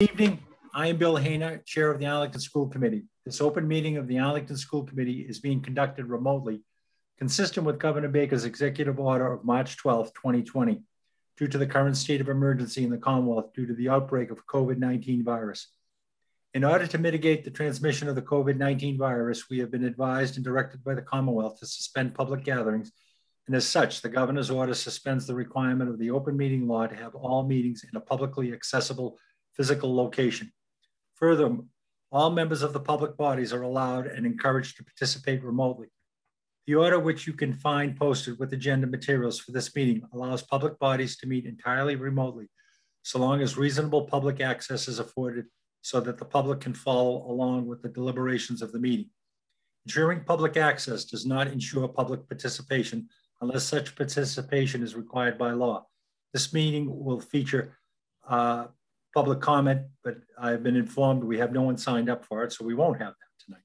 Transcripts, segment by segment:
Good evening. I am Bill Hainer, Chair of the Arlington School Committee. This open meeting of the Arlington School Committee is being conducted remotely, consistent with Governor Baker's executive order of March 12, 2020, due to the current state of emergency in the Commonwealth due to the outbreak of COVID-19 virus. In order to mitigate the transmission of the COVID-19 virus, we have been advised and directed by the Commonwealth to suspend public gatherings, and as such, the Governor's order suspends the requirement of the open meeting law to have all meetings in a publicly accessible physical location. Furthermore, all members of the public bodies are allowed and encouraged to participate remotely. The order, which you can find posted with agenda materials for this meeting, allows public bodies to meet entirely remotely, so long as reasonable public access is afforded so that the public can follow along with the deliberations of the meeting. Ensuring public access does not ensure public participation unless such participation is required by law. This meeting will feature public comment, but I've been informed we have no one signed up for it, so we won't have that tonight.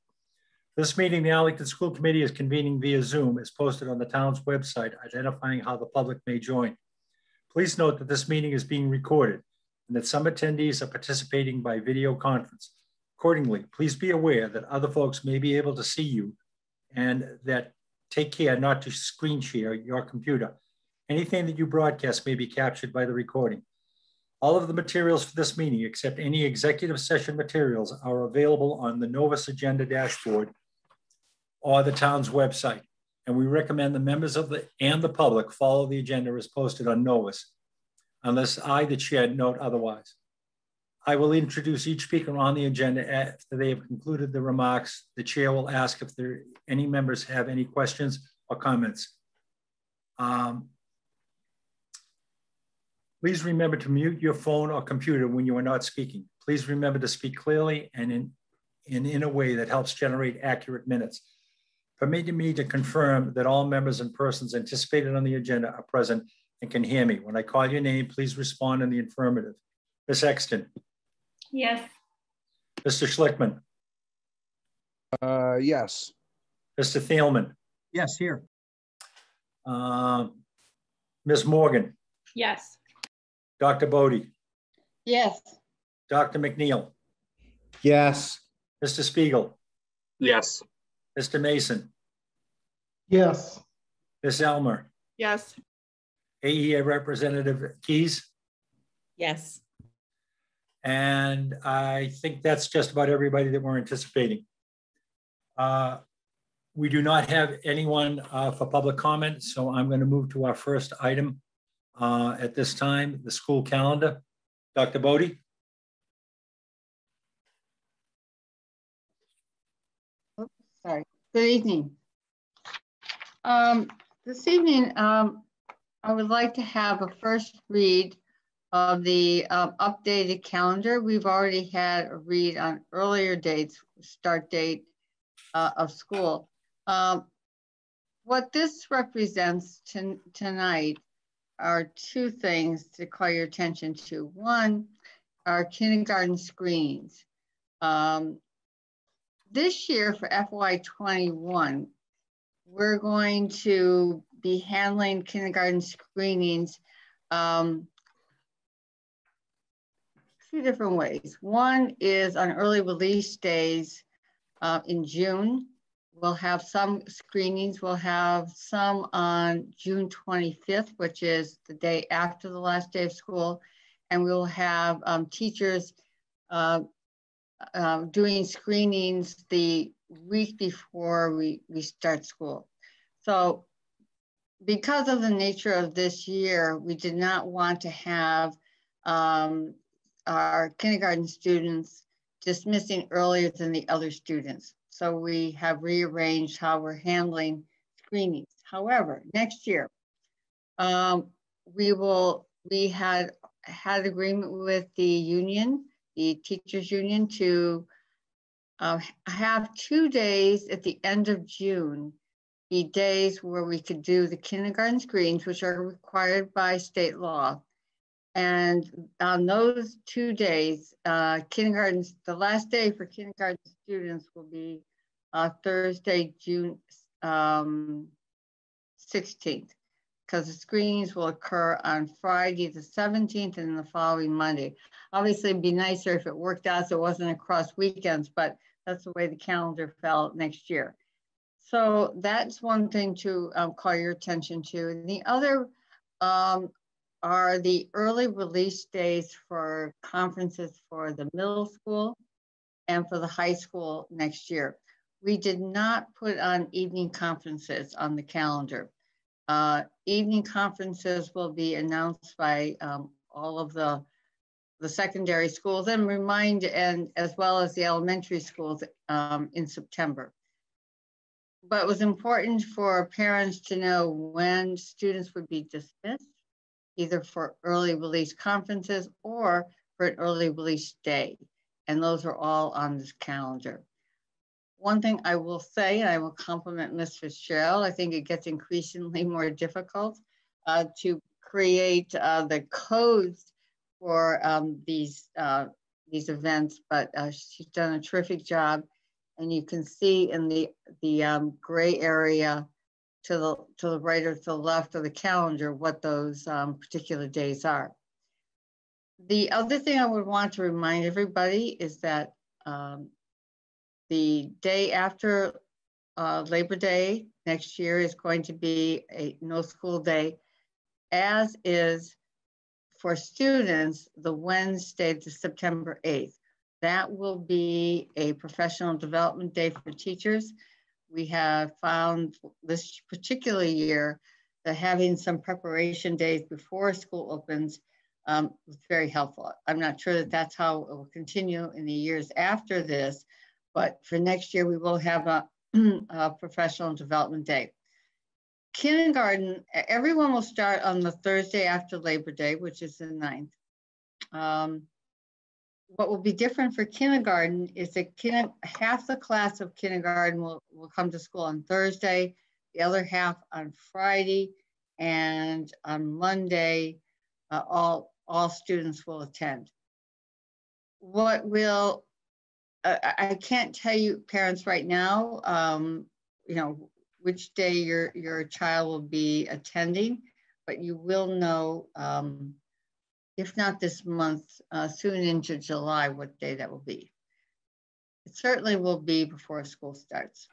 This meeting, the Arlington School Committee is convening via Zoom, is posted on the town's website, identifying how the public may join. Please note that this meeting is being recorded and that some attendees are participating by video conference. Accordingly, please be aware that other folks may be able to see you and that take care not to screen share your computer. Anything that you broadcast may be captured by the recording. All of the materials for this meeting, except any executive session materials, are available on the Novus Agenda dashboard or the town's website. And we recommend the members of the public follow the agenda as posted on Novus, unless I, the chair, note otherwise. I will introduce each speaker on the agenda after they have concluded the remarks. The chair will ask if there any members have any questions or comments. Please remember to mute your phone or computer when you are not speaking. Please remember to speak clearly and in a way that helps generate accurate minutes. Permit me to confirm that all members and persons anticipated on the agenda are present and can hear me. When I call your name, please respond in the affirmative. Ms. Sexton. Yes. Mr. Schlickman. Yes. Mr. Thielman. Yes, here. Ms. Morgan. Yes. Dr. Bodie? Yes. Dr. McNeil? Yes. Mr. Spiegel? Yes. Mr. Mason? Yes. Ms. Elmer? Yes. AEA Representative Keyes? Yes. And I think that's just about everybody that we're anticipating. We do not have anyone for public comment, so I'm going to move to our first item. At this time, the school calendar. Dr. Bodie? Oops, sorry. Good evening. This evening, I would like to have a first read of the updated calendar. We've already had a read on earlier dates, start date of school. What this represents tonight are two things to call your attention to. One, our kindergarten screens. This year for FY21, we're going to be handling kindergarten screenings two different ways. One is on early release days in June. We'll have some screenings. We'll have some on June 25th, which is the day after the last day of school. And we'll have teachers doing screenings the week before we start school. So because of the nature of this year, we did not want to have our kindergarten students dismissing earlier than the other students. So we have rearranged how we're handling screenings. However, next year, we had agreement with the union, the teachers union, to have 2 days at the end of June, be days where we could do the kindergarten screenings, which are required by state law. And on those 2 days, the last day for kindergarten students will be Thursday, June 16th. because the screenings will occur on Friday the 17th and the following Monday. Obviously, it'd be nicer if it worked out so it wasn't across weekends, but that's the way the calendar fell next year. So that's one thing to call your attention to. And the other are the early release days for conferences for the middle school and for the high school next year. We did not put on evening conferences on the calendar. Evening conferences will be announced by all of the secondary schools and as well as the elementary schools in September. But it was important for parents to know when students would be dismissed, either for early release conferences or for an early release day. And those are all on this calendar. One thing I will say, and I will compliment Ms. Fitzgerald, I think it gets increasingly more difficult to create the codes for these events, but she's done a terrific job. And you can see in the gray area to the right or to the left of the calendar what those particular days are. The other thing I would want to remind everybody is that the day after Labor Day next year is going to be a no school day, as is for students the Wednesday to September 8th. That will be a professional development day for teachers. We have found this particular year that having some preparation days before school opens was very helpful. I'm not sure that that's how it will continue in the years after this, but for next year, we will have a professional development day. Kindergarten, everyone will start on the Thursday after Labor Day, which is the 9th. What will be different for kindergarten is that half the class of kindergarten will come to school on Thursday, the other half on Friday, and on Monday, all students will attend. What will, I can't tell you parents right now, you know, which day your child will be attending, but you will know, if not this month, soon into July, what day that will be. It certainly will be before school starts.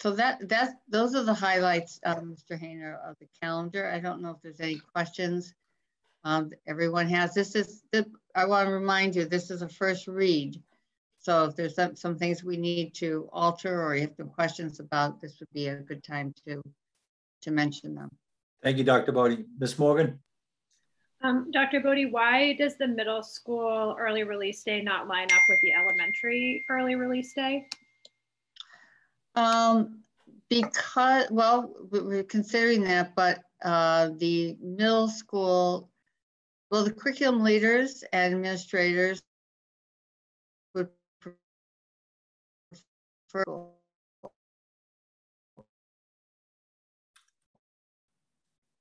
So those are the highlights, Mr. Hainer, of the calendar. I don't know if there's any questions everyone has. I want to remind you, this is a first read. So if there's some things we need to alter or you have some questions about, this would be a good time to mention them. Thank you, Dr. Bodie. Ms. Morgan? Dr. Bodie, why does the middle school early release day not line up with the elementary early release day? Because, well, we're considering that, but the middle school, well, the curriculum leaders and administrators would prefer.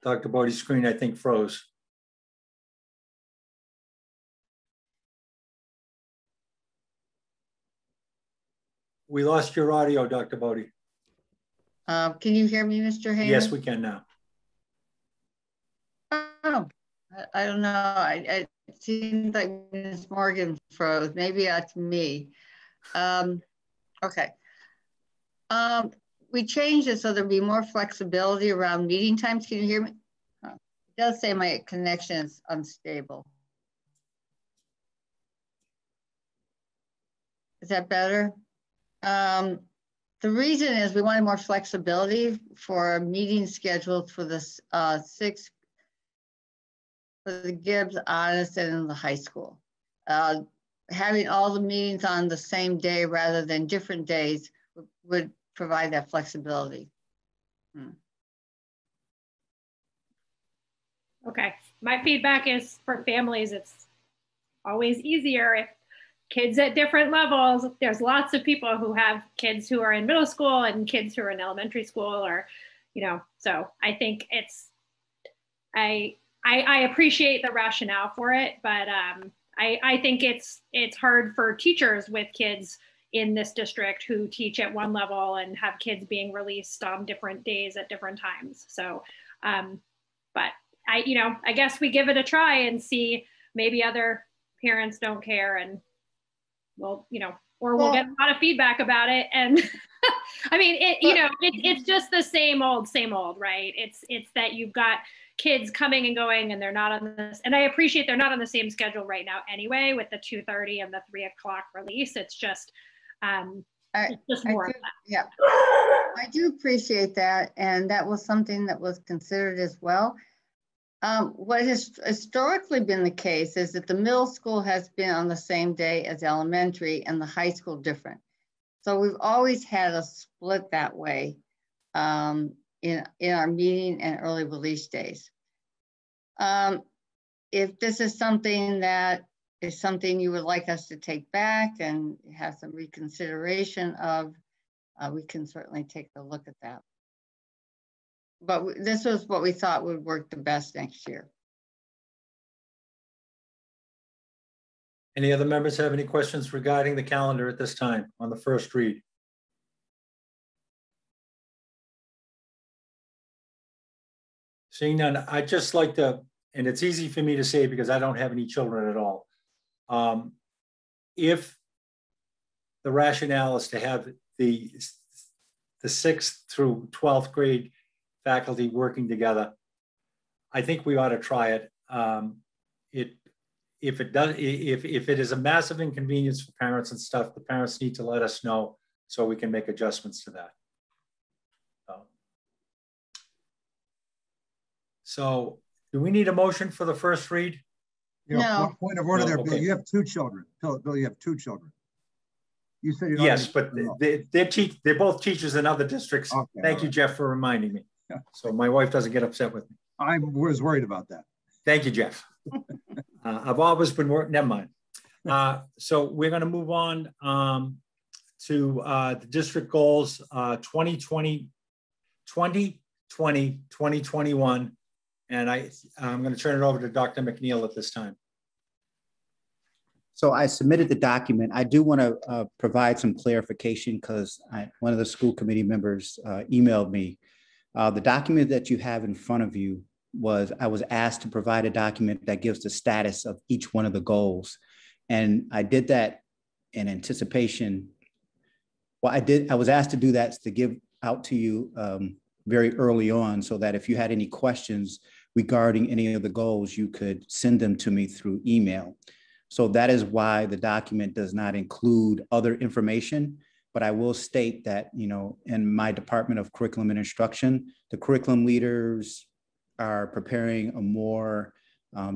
Dr. Bodie's screen, I think, froze. We lost your audio, Dr. Bodie. Can you hear me, Mr. Hainer? Yes, we can now. Oh, I don't know. It seems like Ms. Morgan froze. Maybe that's me. Okay. We changed it so there'll be more flexibility around meeting times. Can you hear me? It does say my connection is unstable. Is that better? The reason is we wanted more flexibility for meeting schedules for the Gibbs, Honest, and in the high school. Having all the meetings on the same day rather than different days would provide that flexibility. Okay, my feedback is for families, it's always easier if kids at different levels, there's lots of people who have kids who are in middle school and kids who are in elementary school or, you know, so I think it's, I appreciate the rationale for it, but I think it's hard for teachers with kids in this district who teach at one level and have kids being released on different days at different times. So, but I guess we give it a try and see, maybe other parents don't care, and we'll, or we'll get a lot of feedback about it. And I mean, it's just the same old, right? It's that you've got kids coming and going, and they're not on this. And I appreciate they're not on the same schedule right now anyway, with the 2:30 and the 3 o'clock release. It's just, yeah, I do appreciate that, and that was something that was considered as well. What has historically been the case is that the middle school has been on the same day as elementary, and the high school different. So we've always had a split that way in our meeting and early release days. If this is something that is something you would like us to take back and have some reconsideration of, we can certainly take a look at that. But this was what we thought would work the best next year. Any other members have any questions regarding the calendar at this time on the first read? Seeing none, I'd just like to, and it's easy for me to say because I don't have any children at all. If the rationale is to have the 6th through 12th grade faculty working together, I think we ought to try it. If it is a massive inconvenience for parents and stuff, the parents need to let us know so we can make adjustments to that. So do we need a motion for the first read? You know, no. Point of order, no, there, Bill. Okay. You have two children. Bill, you have two children. You said you don't. Yes, but they're both teachers in other districts. Okay, Thank you, Jeff, for reminding me. So my wife doesn't get upset with me. I was worried about that. Thank you, Jeff. I've always been worried. Never mind. So we're going to move on to the district goals 2020, 2021. And I'm going to turn it over to Dr. McNeil at this time. So I submitted the document. I do want to provide some clarification because one of the school committee members emailed me. The document that you have in front of you was, I was asked to provide a document that gives the status of each one of the goals. And I did that in anticipation. Well, I was asked to do that to give out to you very early on so that if you had any questions regarding any of the goals, you could send them to me through email. So that is why the document does not include other information. But I will state that, in my Department of Curriculum and Instruction, the curriculum leaders are preparing a more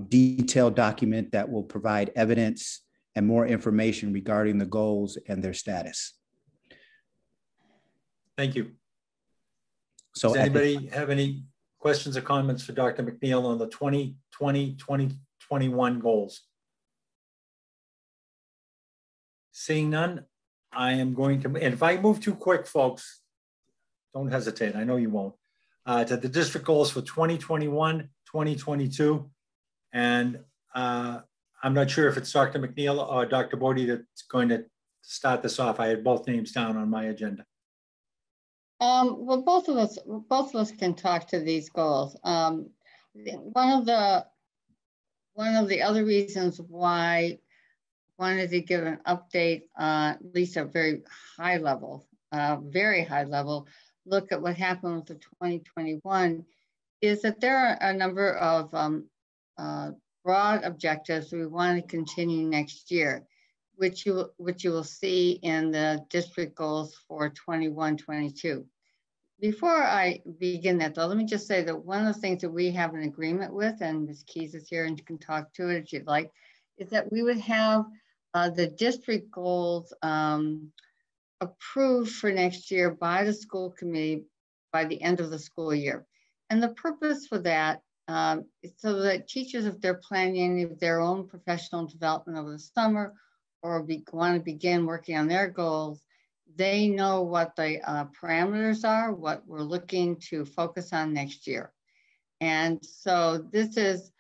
detailed document that will provide evidence and more information regarding the goals and their status. Thank you. So does anybody have any questions or comments for Dr. McNeil on the 2020-2021 goals? Seeing none, I am going to, and if I move too quick, folks, don't hesitate. I know you won't. To the district goals for 2021, 2022. And I'm not sure if it's Dr. McNeil or Dr. Bodie that's going to start this off. I had both names down on my agenda. Well, both of us can talk to these goals. One of the other reasons why wanted to give an update on at least a very high level look at what happened with the 2021 is that there are a number of broad objectives we want to continue next year, which you will see in the district goals for 21-22. Before I begin that though, let me just say that one of the things that we have an agreement with, and Ms. Keyes is here and you can talk to it if you'd like, is that we would have the district goals approved for next year by the school committee by the end of the school year. And the purpose for that is so that teachers, if they're planning their own professional development over the summer or want to begin working on their goals, they know what the parameters are, what we're looking to focus on next year. And so there's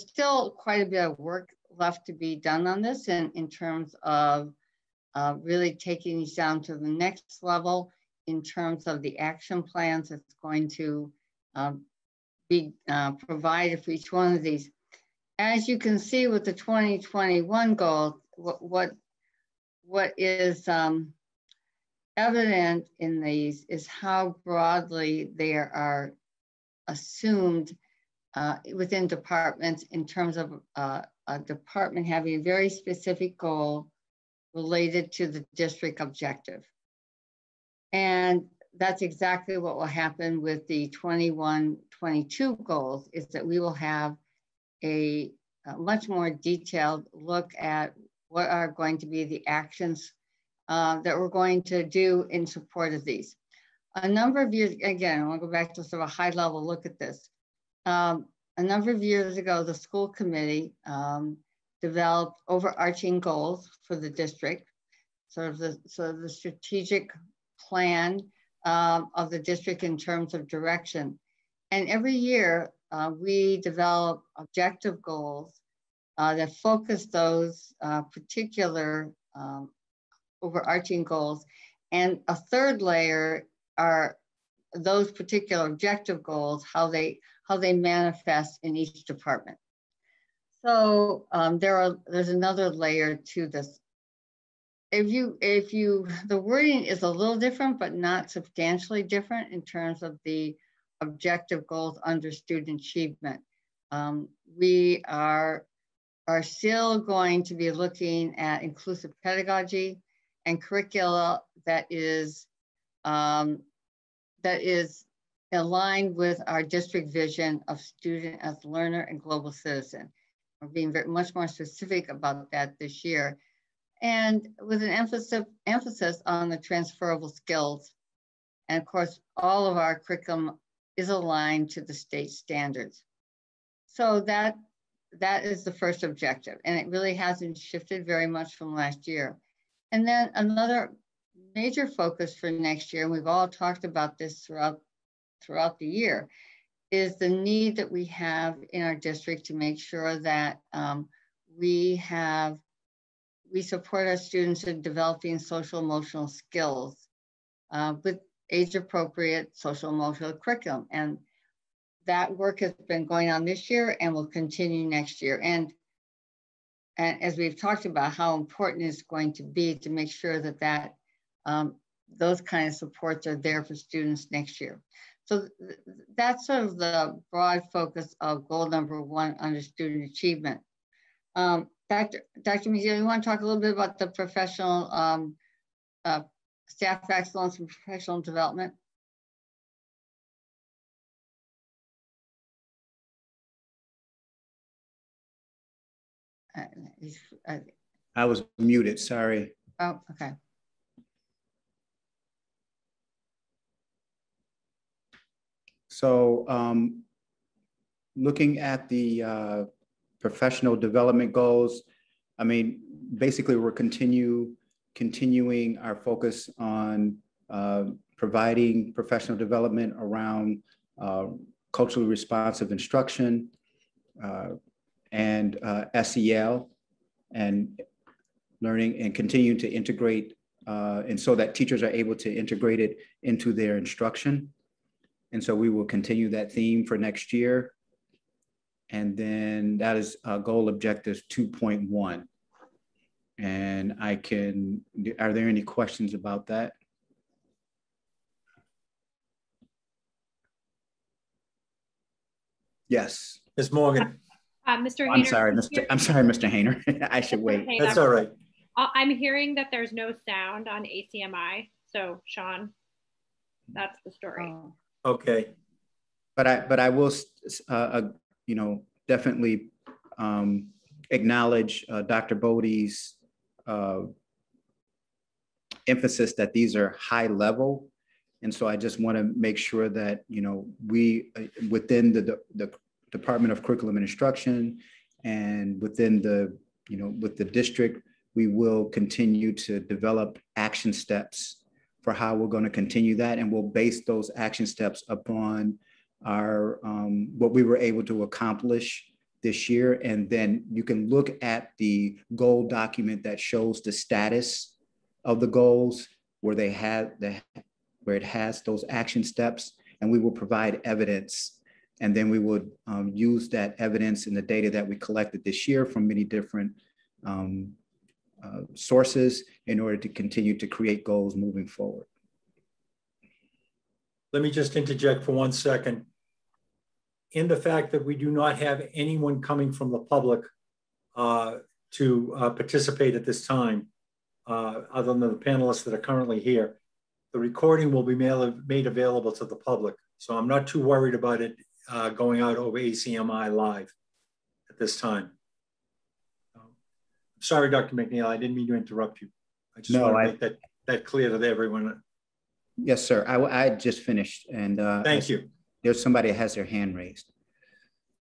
still quite a bit of work left to be done on this in terms of really taking these down to the next level in terms of the action plans that's going to be provided for each one of these. As you can see with the 2021 goal, what is evident in these is how broadly they are assumed within departments in terms of a department having a very specific goal related to the district objective. And that's exactly what will happen with the 21-22 goals, is that we will have a much more detailed look at what are going to be the actions that we're going to do in support of these. A number of years, again, I want to go back to sort of a high level look at this. A number of years ago, the school committee developed overarching goals for the district, sort of the strategic plan of the district in terms of direction. And every year we develop objective goals that focus those particular overarching goals. And a third layer are those particular objective goals, how they manifest in each department. So there's another layer to this. The wording is a little different, but not substantially different in terms of the objective goals under student achievement. We are still going to be looking at inclusive pedagogy and curricula that is aligned with our district vision of student as learner and global citizen. We're being much more specific about that this year, and with an emphasis on the transferable skills. And of course, all of our curriculum is aligned to the state standards. So that is the first objective, and it really hasn't shifted very much from last year. And then another major focus for next year, and we've all talked about this throughout the year, is the need that we have in our district to make sure that we support our students in developing social emotional skills with age-appropriate social emotional curriculum. And that work has been going on this year and will continue next year. And as we've talked about, how important it's going to be to make sure that those kind of supports are there for students next year. So that's sort of the broad focus of goal number one under student achievement. Dr. McNeil, you want to talk a little bit about the professional staff excellence and professional development? I was muted, sorry. Oh, okay. So looking at the professional development goals, I mean, basically we're continuing our focus on providing professional development around culturally responsive instruction and SEL, and learning and continuing to integrate, and so that teachers are able to integrate it into their instruction. And so we will continue that theme for next year. And then that is goal objectives 2.1. And are there any questions about that? Yes. Ms. Morgan. Mr. Hainer. I'm sorry, Mr. Hainer. I should wait. Hainer. That's all right. I'm hearing that there's no sound on ACMI. So Sean, that's the story. Okay. But I will, you know, definitely acknowledge Dr. Bodie's emphasis that these are high level. And so I just want to make sure that, you know, we within the Department of Curriculum and Instruction and within the, you know, with the district, we will continue to develop action steps for how we're going to continue that. And we'll base those action steps upon our what we were able to accomplish this year. And then you can look at the goal document that shows the status of the goals where they had where it has those action steps, and we will provide evidence, and then we would use that evidence and the data that we collected this year from many different sources in order to continue to create goals moving forward. Let me just interject for 1 second. In the fact that we do not have anyone coming from the public to participate at this time, other than the panelists that are currently here, the recording will be made available to the public. So I'm not too worried about it going out over ACMI live at this time. Sorry, Dr. McNeil, I didn't mean to interrupt you. I just want to make that clear to everyone. Yes, sir. I just finished. And thank you. There's somebody that has their hand raised.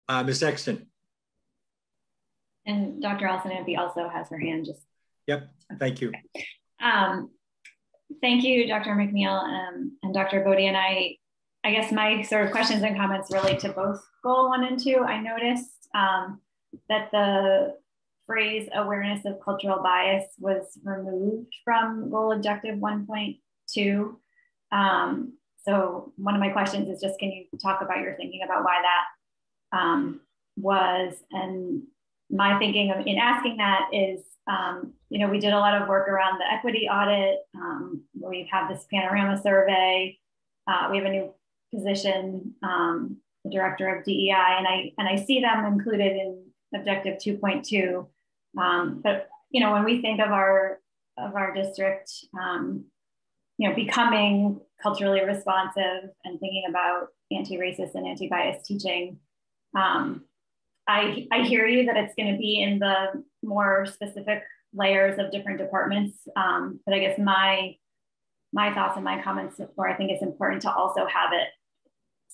Ms. Sexton. And Dr. Allison Ampey also has her hand just. Yep, thank you. Thank you, Dr. McNeil and Dr. Bodie. And I guess my sort of questions and comments relate to both goal 1 and 2. I noticed that the phrase awareness of cultural bias was removed from goal objective 1.2. So one of my questions is just, can you talk about your thinking about why that was? And my thinking in asking that is, you know, we did a lot of work around the equity audit. We've had this panorama survey. We have a new position, the director of DEI, and I see them included in objective 2.2. But you know, when we think of our district, you know, becoming culturally responsive and thinking about anti-racist and anti-bias teaching, I hear you that it's going to be in the more specific layers of different departments. But I guess my thoughts and my comments, where I think it's important to also have it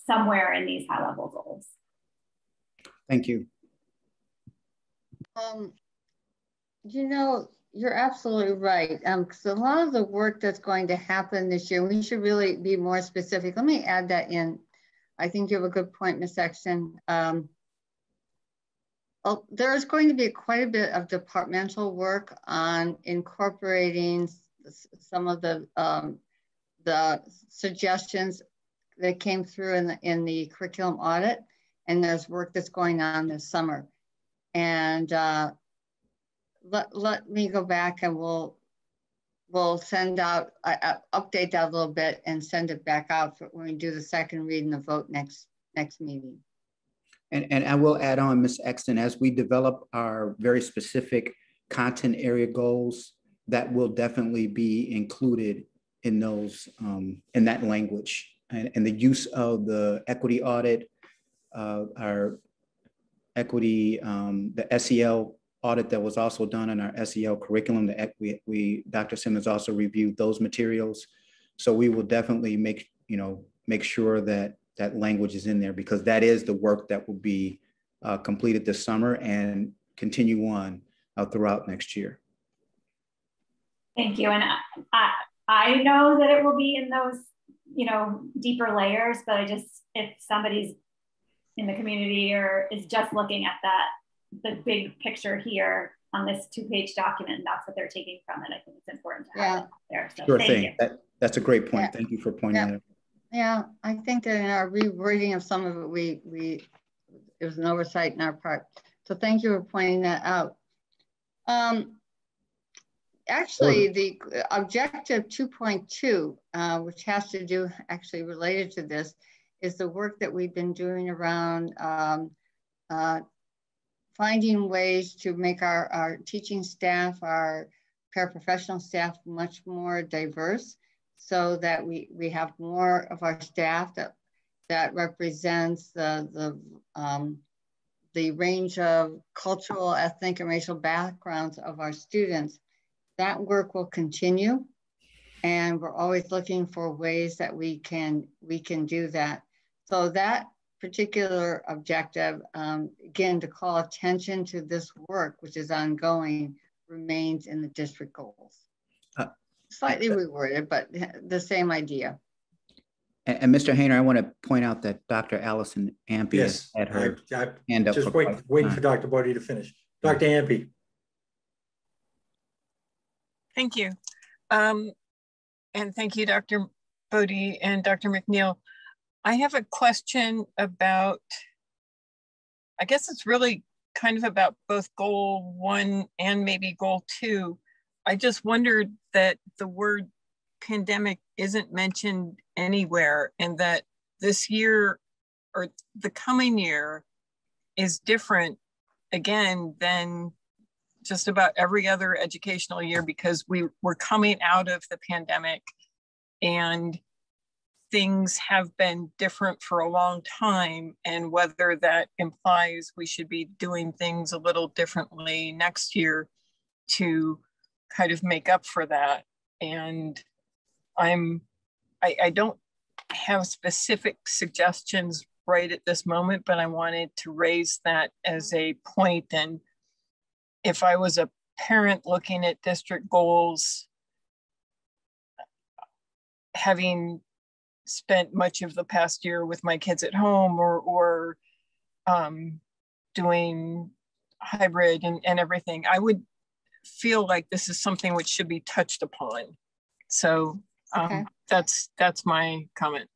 somewhere in these high level goals. Thank you. You know, you're absolutely right. Because a lot of the work that's going to happen this year, we should really be more specific. Let me add that in. I think you have a good point, Ms. Sexton. There is going to be quite a bit of departmental work on incorporating some of the suggestions that came through in the curriculum audit, and there's work that's going on this summer. And let me go back, and we'll send out, update that a little bit and send it back out for when we do the second read and the vote next meeting. And I will add on, Ms. Exton, as we develop our very specific content area goals, that will definitely be included in those, in that language. And the use of the equity audit, our equity, the SEL audit that was also done in our SEL curriculum, that Dr. Simmons also reviewed those materials. So we will definitely make sure that that language is in there, because that is the work that will be completed this summer and continue on throughout next year. Thank you. And I know that it will be in those, you know, deeper layers, but I just, if somebody's in the community or is just looking at the big picture here on this 2-page document, and that's what they're taking from it, I think it's important to have it there. So sure thing. That's a great point. Yeah. Thank you for pointing that out. Yeah, I think that in our rewording of some of it, it was an oversight in our part. So thank you for pointing that out. Actually, the objective 2.2, which has to do, actually related to this, is the work that we've been doing around finding ways to make our teaching staff, our paraprofessional staff, much more diverse, so that we have more of our staff that represents the range of cultural, ethnic, and racial backgrounds of our students. That work will continue, and we're always looking for ways that we can do that. So that particular objective, again, to call attention to this work, which is ongoing, remains in the district goals. Slightly reworded, but the same idea. And Mr. Hainer, I want to point out that Dr. Allison Ampey had her hand up. Just waiting for Dr. Bodie to finish. Dr. Ampey. Thank you. And thank you, Dr. Bodie and Dr. McNeil. I have a question about, I guess it's really kind of about both goal one and maybe goal two. I just wondered that the word pandemic isn't mentioned anywhere, and that this year or the coming year is different again than just about every other educational year, because we were coming out of the pandemic and things have been different for a long time, and whether that implies we should be doing things a little differently next year to kind of make up for that. And I don't have specific suggestions right at this moment, but I wanted to raise that as a point. And if I was a parent looking at district goals, having spent much of the past year with my kids at home or doing hybrid and everything, I would feel like this is something which should be touched upon. So okay. That's my comment.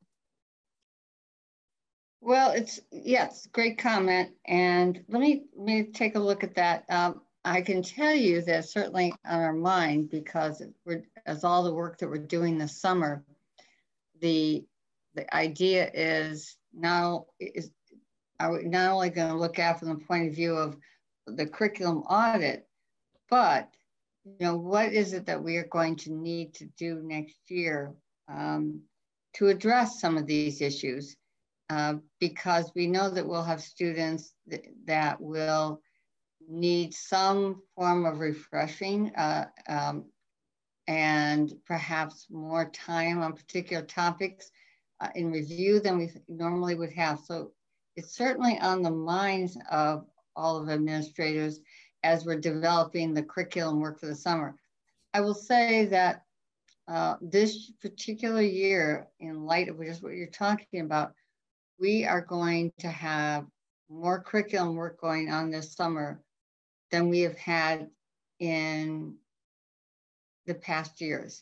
Well, it's, yes, great comment. And let me take a look at that. I can tell you that certainly on our mind, because as all the work that we're doing this summer, the idea is not only going to look at from the point of view of the curriculum audit, but what is it that we are going to need to do next year to address some of these issues, because we know that we'll have students that will need some form of refreshing and perhaps more time on particular topics in review than we normally would have. So it's certainly on the minds of all of administrators as we're developing the curriculum work for the summer. I will say that this particular year, in light of just what you're talking about, we are going to have more curriculum work going on this summer than we have had in the past years.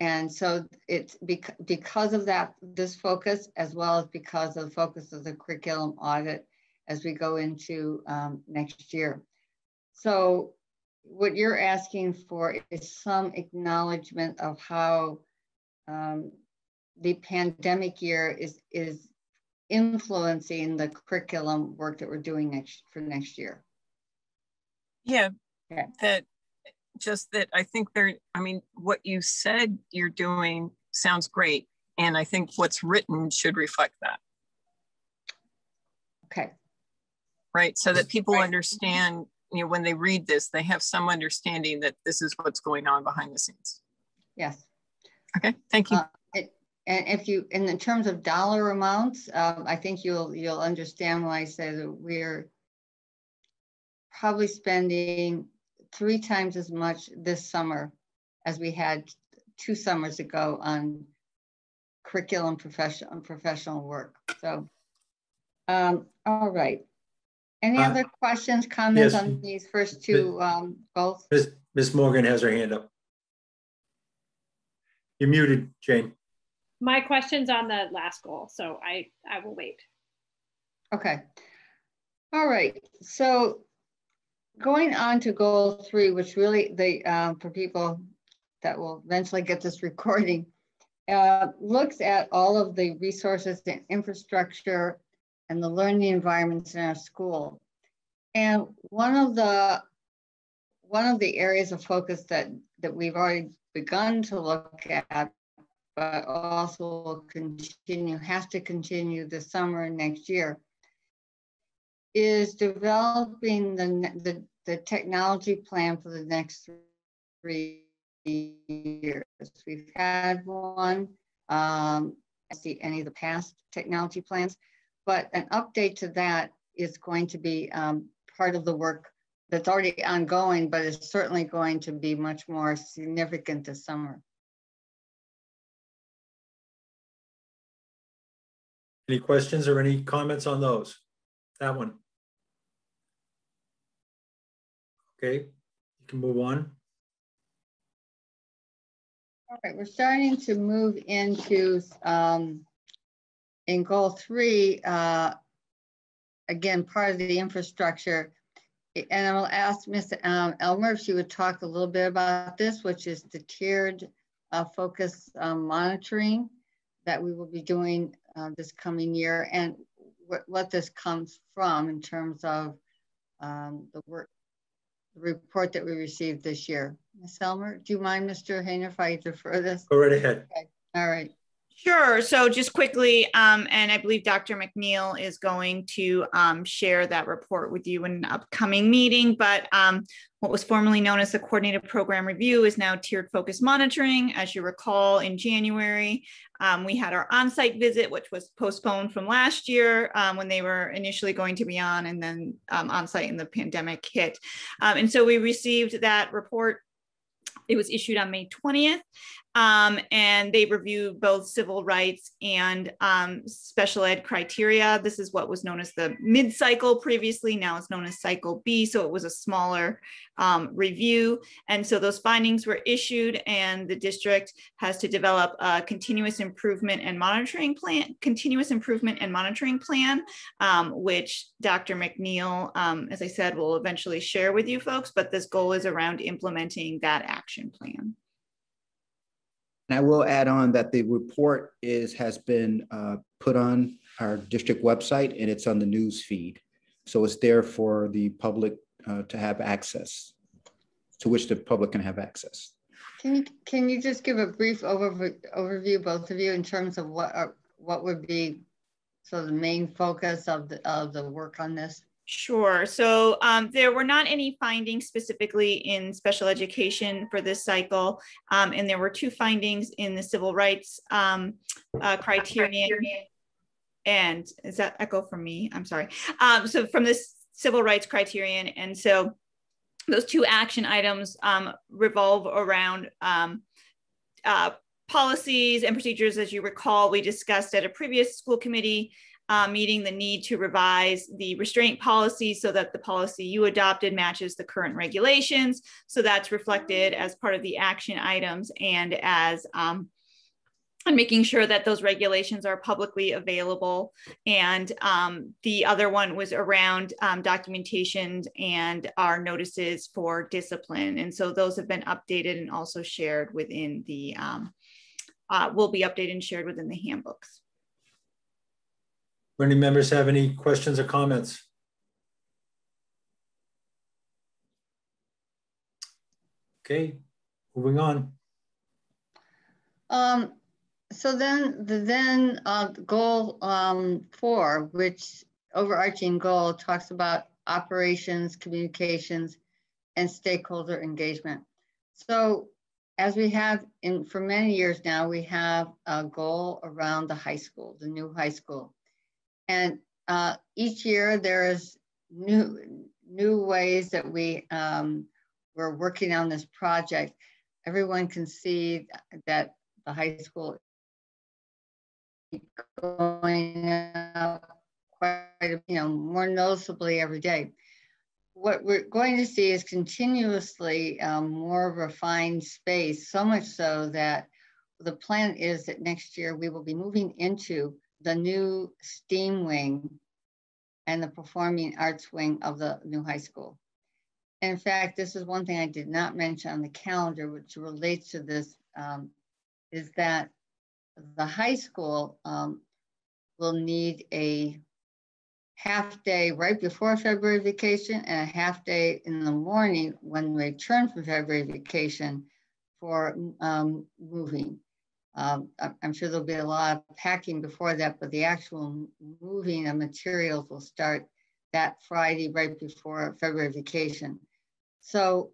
And so it's because of that, this focus, as well as because of the focus of the curriculum audit as we go into next year. So what you're asking for is some acknowledgement of how the pandemic year is influencing the curriculum work that we're doing for next year. Yeah, okay. That I think what you said you're doing sounds great. And I think what's written should reflect that. Okay. Right, so that people understand, when they read this, they have some understanding that this is what's going on behind the scenes. Yes. Okay, thank you. And if you, and in terms of dollar amounts, I think you'll understand why I say that we're probably spending 3 times as much this summer as we had 2 summers ago on curriculum professional work. So, all right. Any other questions, comments on these first 2 goals? Ms. Morgan has her hand up. You're muted, Jane. My question's on the last goal, so I will wait. Okay. All right. So going on to goal 3, which really for people that will eventually get this recording, looks at all of the resources and infrastructure and the learning environments in our school. And one of the areas of focus that we've already begun to look at, but also will continue this summer and next year, is developing the technology plan for the next 3 years. We've had one, any of the past technology plans, but an update to that is going to be part of the work that's already ongoing, but is certainly going to be much more significant this summer. Any questions or any comments on those? That one. Okay, you can move on. All right, we're starting to move into in goal three, again, part of the infrastructure. And I will ask Ms. Elmer if she would talk a little bit about this, which is the tiered focus monitoring that we will be doing this coming year, and what this comes from in terms of the report that we received this year. Ms. Elmer, do you mind, Mr. Hainer, if I defer this? Go right ahead. Okay. All right. Sure. So just quickly, and I believe Dr. McNeil is going to share that report with you in an upcoming meeting, but what was formerly known as the Coordinated Program Review is now Tiered Focus Monitoring. As you recall, in January, we had our on-site visit, which was postponed from last year when they were initially going to be on, and then on-site and the pandemic hit. And so we received that report. It was issued on May 20th. And they reviewed both civil rights and special ed criteria. This is what was known as the mid-cycle previously, now it's known as cycle B. So it was a smaller review. And so those findings were issued, and the district has to develop a continuous improvement and monitoring plan, which Dr. McNeil, as I said, will eventually share with you folks, but this goal is around implementing that action plan. And I will add on that the report has been put on our district website, and it's on the news feed. So it's there for the public to have access, to which the public can have access. Can you just give a brief overview, both of you, in terms of what would be so the main focus of the work on this? Sure. So there were not any findings specifically in special education for this cycle. And there were two findings in the civil rights criterion. And is that echo from me? I'm sorry. So from this civil rights criterion. And so those two action items revolve around policies and procedures. As you recall, we discussed at a previous school committee meeting the need to revise the restraint policy so that the policy you adopted matches the current regulations. So that's reflected as part of the action items, and as and making sure that those regulations are publicly available. And the other one was around documentation and our notices for discipline. And so those have been updated and also shared within the, will be updated and shared within the handbooks. Do any members have any questions or comments? Okay, moving on. So then goal four, which overarching goal talks about operations, communications, and stakeholder engagement. So as we have for many years now, we have a goal around the high school, the new high school. And each year there is new ways that we're working on this project. Everyone can see that the high school is going up quite, more noticeably every day. What we're going to see is continuously more refined space, so much so that the plan is that next year we will be moving into the new STEAM wing and the performing arts wing of the new high school. In fact, this is one thing I did not mention on the calendar, which relates to this, is that the high school will need a half day right before February vacation and a half day in the morning when we return from February vacation for moving. I'm sure there'll be a lot of packing before that, but the actual moving of materials will start that Friday right before February vacation. So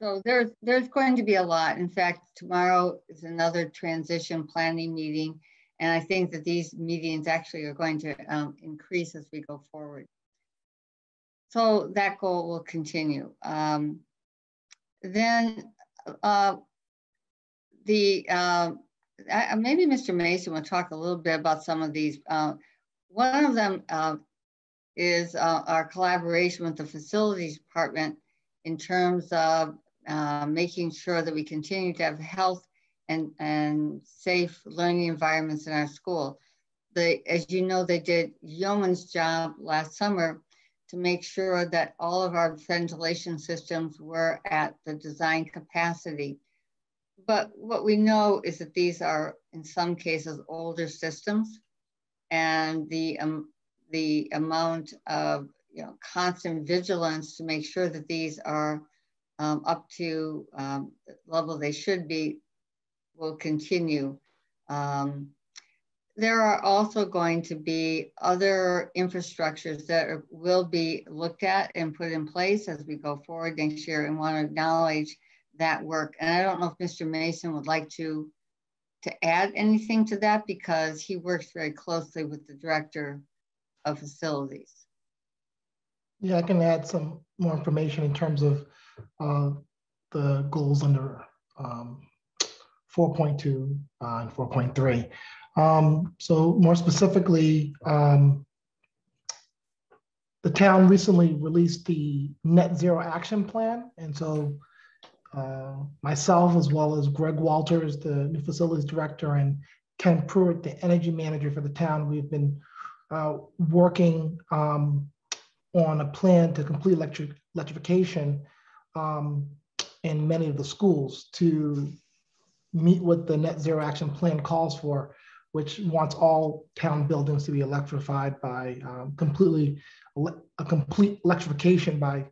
there's going to be a lot. In fact, tomorrow is another transition planning meeting, and I think that these meetings actually are going to increase as we go forward. So that goal will continue. Maybe Mr. Mason will talk a little bit about some of these. One of them is our collaboration with the facilities department in terms of making sure that we continue to have health and safe learning environments in our school. They, as you know, they did yeoman's job last summer to make sure that all of our ventilation systems were at the design capacity. But what we know is that these are, in some cases, older systems, and the amount of constant vigilance to make sure that these are up to the level they should be will continue. There are also going to be other infrastructures that will be looked at and put in place as we go forward next year, and want to acknowledge that work. And I don't know if Mr. Mason would like to add anything to that, because he works very closely with the Director of Facilities. Yeah, I can add some more information in terms of the goals under 4.2 and 4.3. So more specifically, the town recently released the Net Zero Action Plan. And so myself, as well as Greg Walters, the new facilities director, and Ken Pruitt, the energy manager for the town, we've been working on a plan to complete electrification in many of the schools to meet what the Net Zero Action Plan calls for, which wants all town buildings to be electrified by a complete electrification by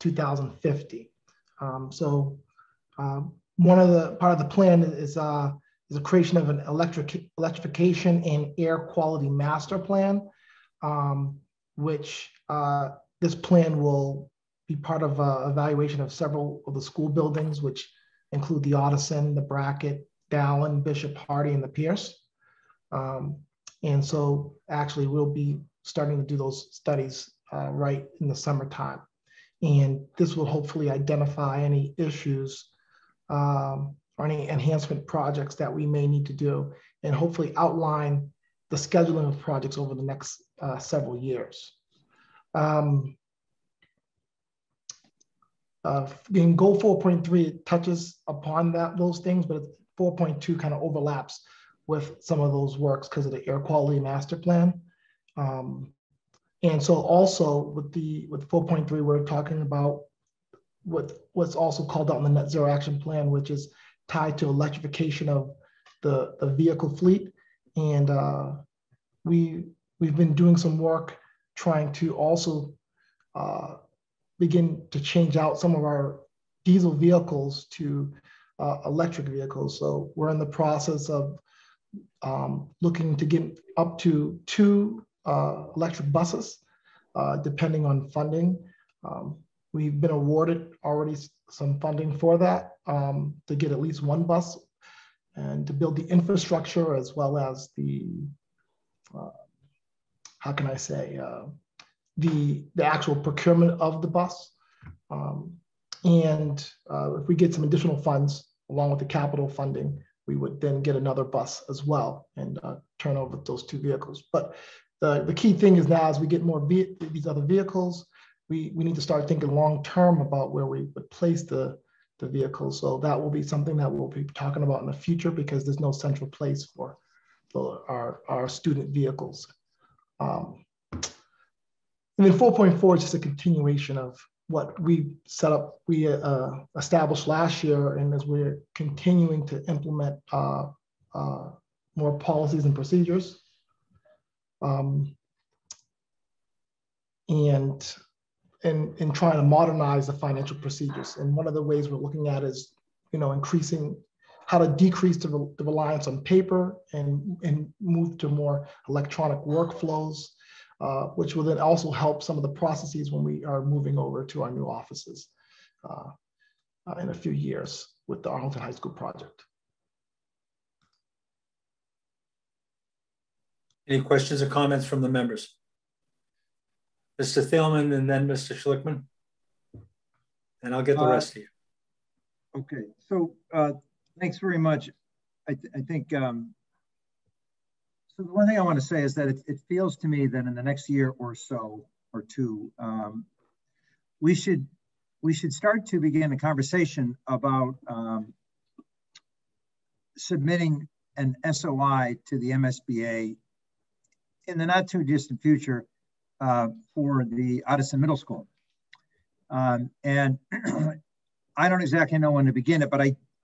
2050. One of the part of the plan is the creation of an electrification and air quality master plan, which this plan will be part of an evaluation of several of the school buildings, which include the Audison, the Brackett, Dallin, Bishop Hardy, and the Pierce. And so actually we'll be starting to do those studies right in the summertime. And this will hopefully identify any issues or any enhancement projects that we may need to do, and hopefully outline the scheduling of projects over the next several years. In goal 4.3, it touches upon those things, but 4.2 kind of overlaps with some of those works because of the air quality master plan. And so also with 4.3, we're talking about what's also called out in the Net Zero Action Plan, which is tied to electrification of the vehicle fleet. And we've been doing some work trying to also begin to change out some of our diesel vehicles to electric vehicles. So we're in the process of looking to get up to 2 electric buses, depending on funding. We've been awarded already some funding for that to get at least 1 bus, and to build the infrastructure, as well as the, the actual procurement of the bus. If we get some additional funds along with the capital funding, we would then get another bus as well and turn over those 2 vehicles. But the key thing is now, as we get more these other vehicles, we need to start thinking long-term about where we would place the vehicles. So that will be something that we'll be talking about in the future, because there's no central place for our student vehicles. And then 4.4 is just a continuation of what we set up, we established last year, and as we're continuing to implement more policies and procedures. And trying to modernize the financial procedures. And one of the ways we're looking at is, increasing how to decrease the reliance on paper and move to more electronic workflows, which will then also help some of the processes when we are moving over to our new offices in a few years with the Arlington High School project. Any questions or comments from the members? Mr. Thielman, and then Mr. Schlickman, and I'll get the rest of you. Okay, so thanks very much. I think so the one thing I want to say is that it feels to me that in the next year or so or 2, we should start to begin a conversation about submitting an SOI to the MSBA in the not too distant future for the Odison Middle School. And I don't exactly know when to begin it, but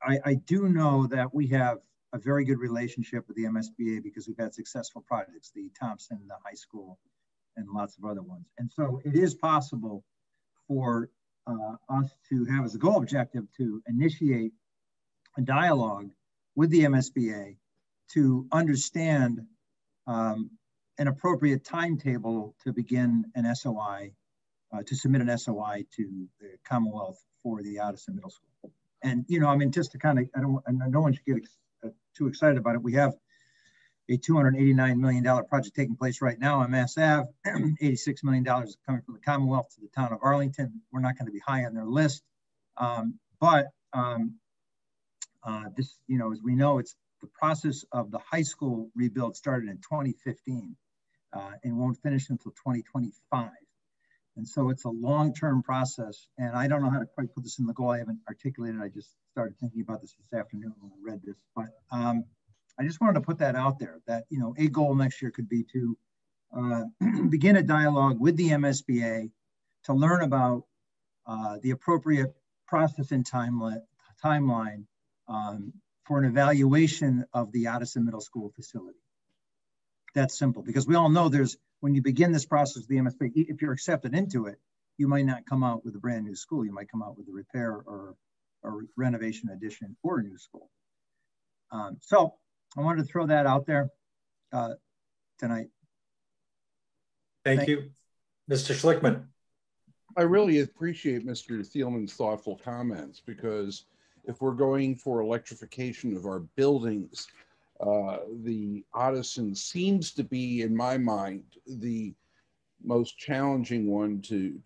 I do know that we have a very good relationship with the MSBA because we've had successful projects, the Thompson, the high school, and lots of other ones. And so it is possible for us to have as a goal objective to initiate a dialogue with the MSBA to understand an appropriate timetable to begin an SOI, to submit an SOI to the Commonwealth for the Odison Middle School. And, you know, I mean, just to kind of, no one should get too excited about it. We have a $289 million project taking place right now on Mass Ave. $86 million is coming from the Commonwealth to the town of Arlington. We're not going to be high on their list, this, you know, as we know, it's the process of the high school rebuild started in 2015 and won't finish until 2025. And so it's a long-term process, and I don't know how to quite put this in the goal. I haven't articulated it. I just started thinking about this afternoon when I read this, but I just wanted to put that out there that, you know, a goal next year could be to begin a dialogue with the MSBA to learn about the appropriate process and timeline for an evaluation of the Odison Middle School facility. That's simple, because we all know there's, when you begin this process, the MSBA, if you're accepted into it, you might not come out with a brand new school. You might come out with a repair or a renovation addition or a new school. So I wanted to throw that out there tonight. Thank you. Mr. Schlickman. I really appreciate Mr. Thielman's thoughtful comments, because if we're going for electrification of our buildings, the Odison seems to be, in my mind, the most challenging one to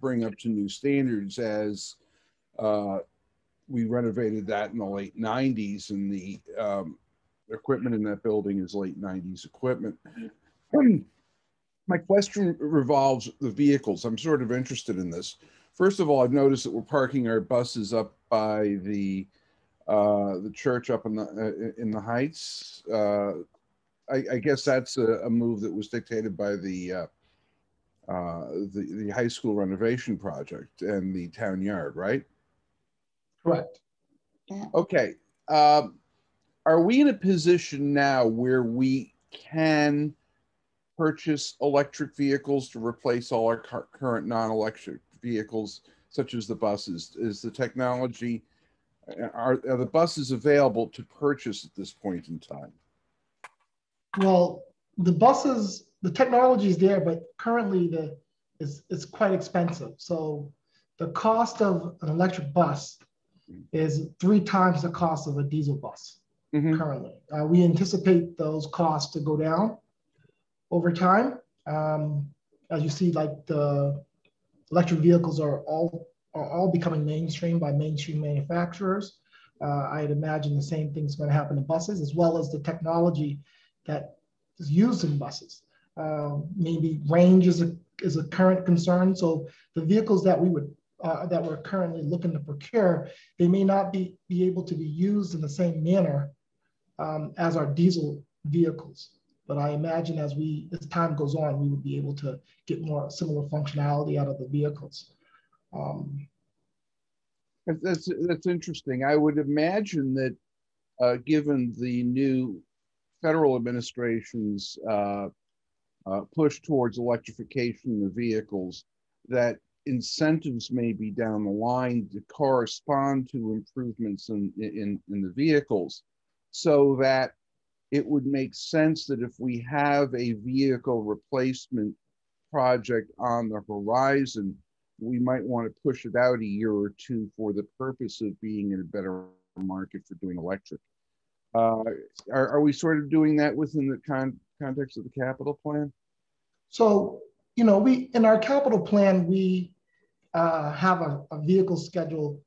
bring up to new standards, as we renovated that in the late 90s, and the equipment in that building is late 90s equipment. My question revolves the vehicles. I'm sort of interested in this. First of all, I've noticed that we're parking our buses up by the church up in the Heights. I guess that's a move that was dictated by the high school renovation project and the town yard, right? Correct. Okay. Are we in a position now where we can purchase electric vehicles to replace all our current non-electric vehicles, such as the buses? Is the technology, Are the buses available to purchase at this point in time? Well, the buses, the technology is there, but currently it's quite expensive. So the cost of an electric bus is 3 times the cost of a diesel bus currently. We anticipate those costs to go down over time. As you see, like, the electric vehicles are all becoming mainstream by mainstream manufacturers. I'd imagine the same thing's going to happen to buses, as well as the technology that is used in buses. Maybe range is a current concern. So the vehicles that we would that we're currently looking to procure, they may not be able to be used in the same manner as our diesel vehicles. But I imagine as time goes on, we would be able to get more similar functionality out of the vehicles. That's interesting. I would imagine that given the new federal administration's push towards electrification of vehicles, that incentives may be down the line to correspond to improvements in the vehicles, so that it would make sense that if we have a vehicle replacement project on the horizon, we might want to push it out a year or two for the purpose of being in a better market for doing electric. Are we sort of doing that within the context of the capital plan? So, you know, in our capital plan, we have a vehicle schedule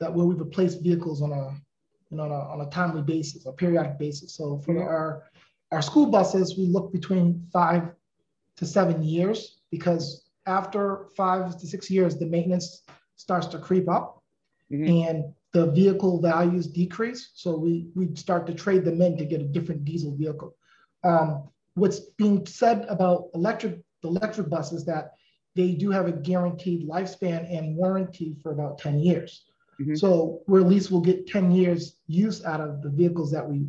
that where we replace vehicles on a timely basis, a periodic basis. So for our school buses, we look between 5 to 7 years, because after 5 to 6 years, the maintenance starts to creep up. And the vehicle values decrease. So we start to trade them in to get a different diesel vehicle. What's being said about electric buses, that they do have a guaranteed lifespan and warranty for about 10 years. Mm-hmm. So we're at least we'll get 10 years use out of the vehicles that we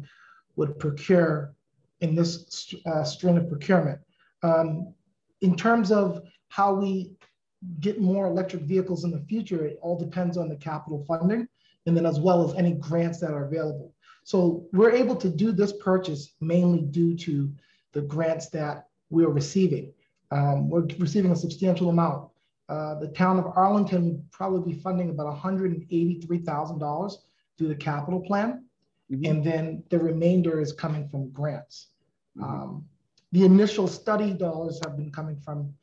would procure in this string of procurement. In terms of how we get more electric vehicles in the future, it all depends on the capital funding, and then as well as any grants that are available. So we're able to do this purchase mainly due to the grants that we're receiving. We're receiving a substantial amount. The town of Arlington would probably be funding about $183,000 through the capital plan. Mm-hmm. And then the remainder is coming from grants. Mm-hmm. The initial study dollars have been coming from,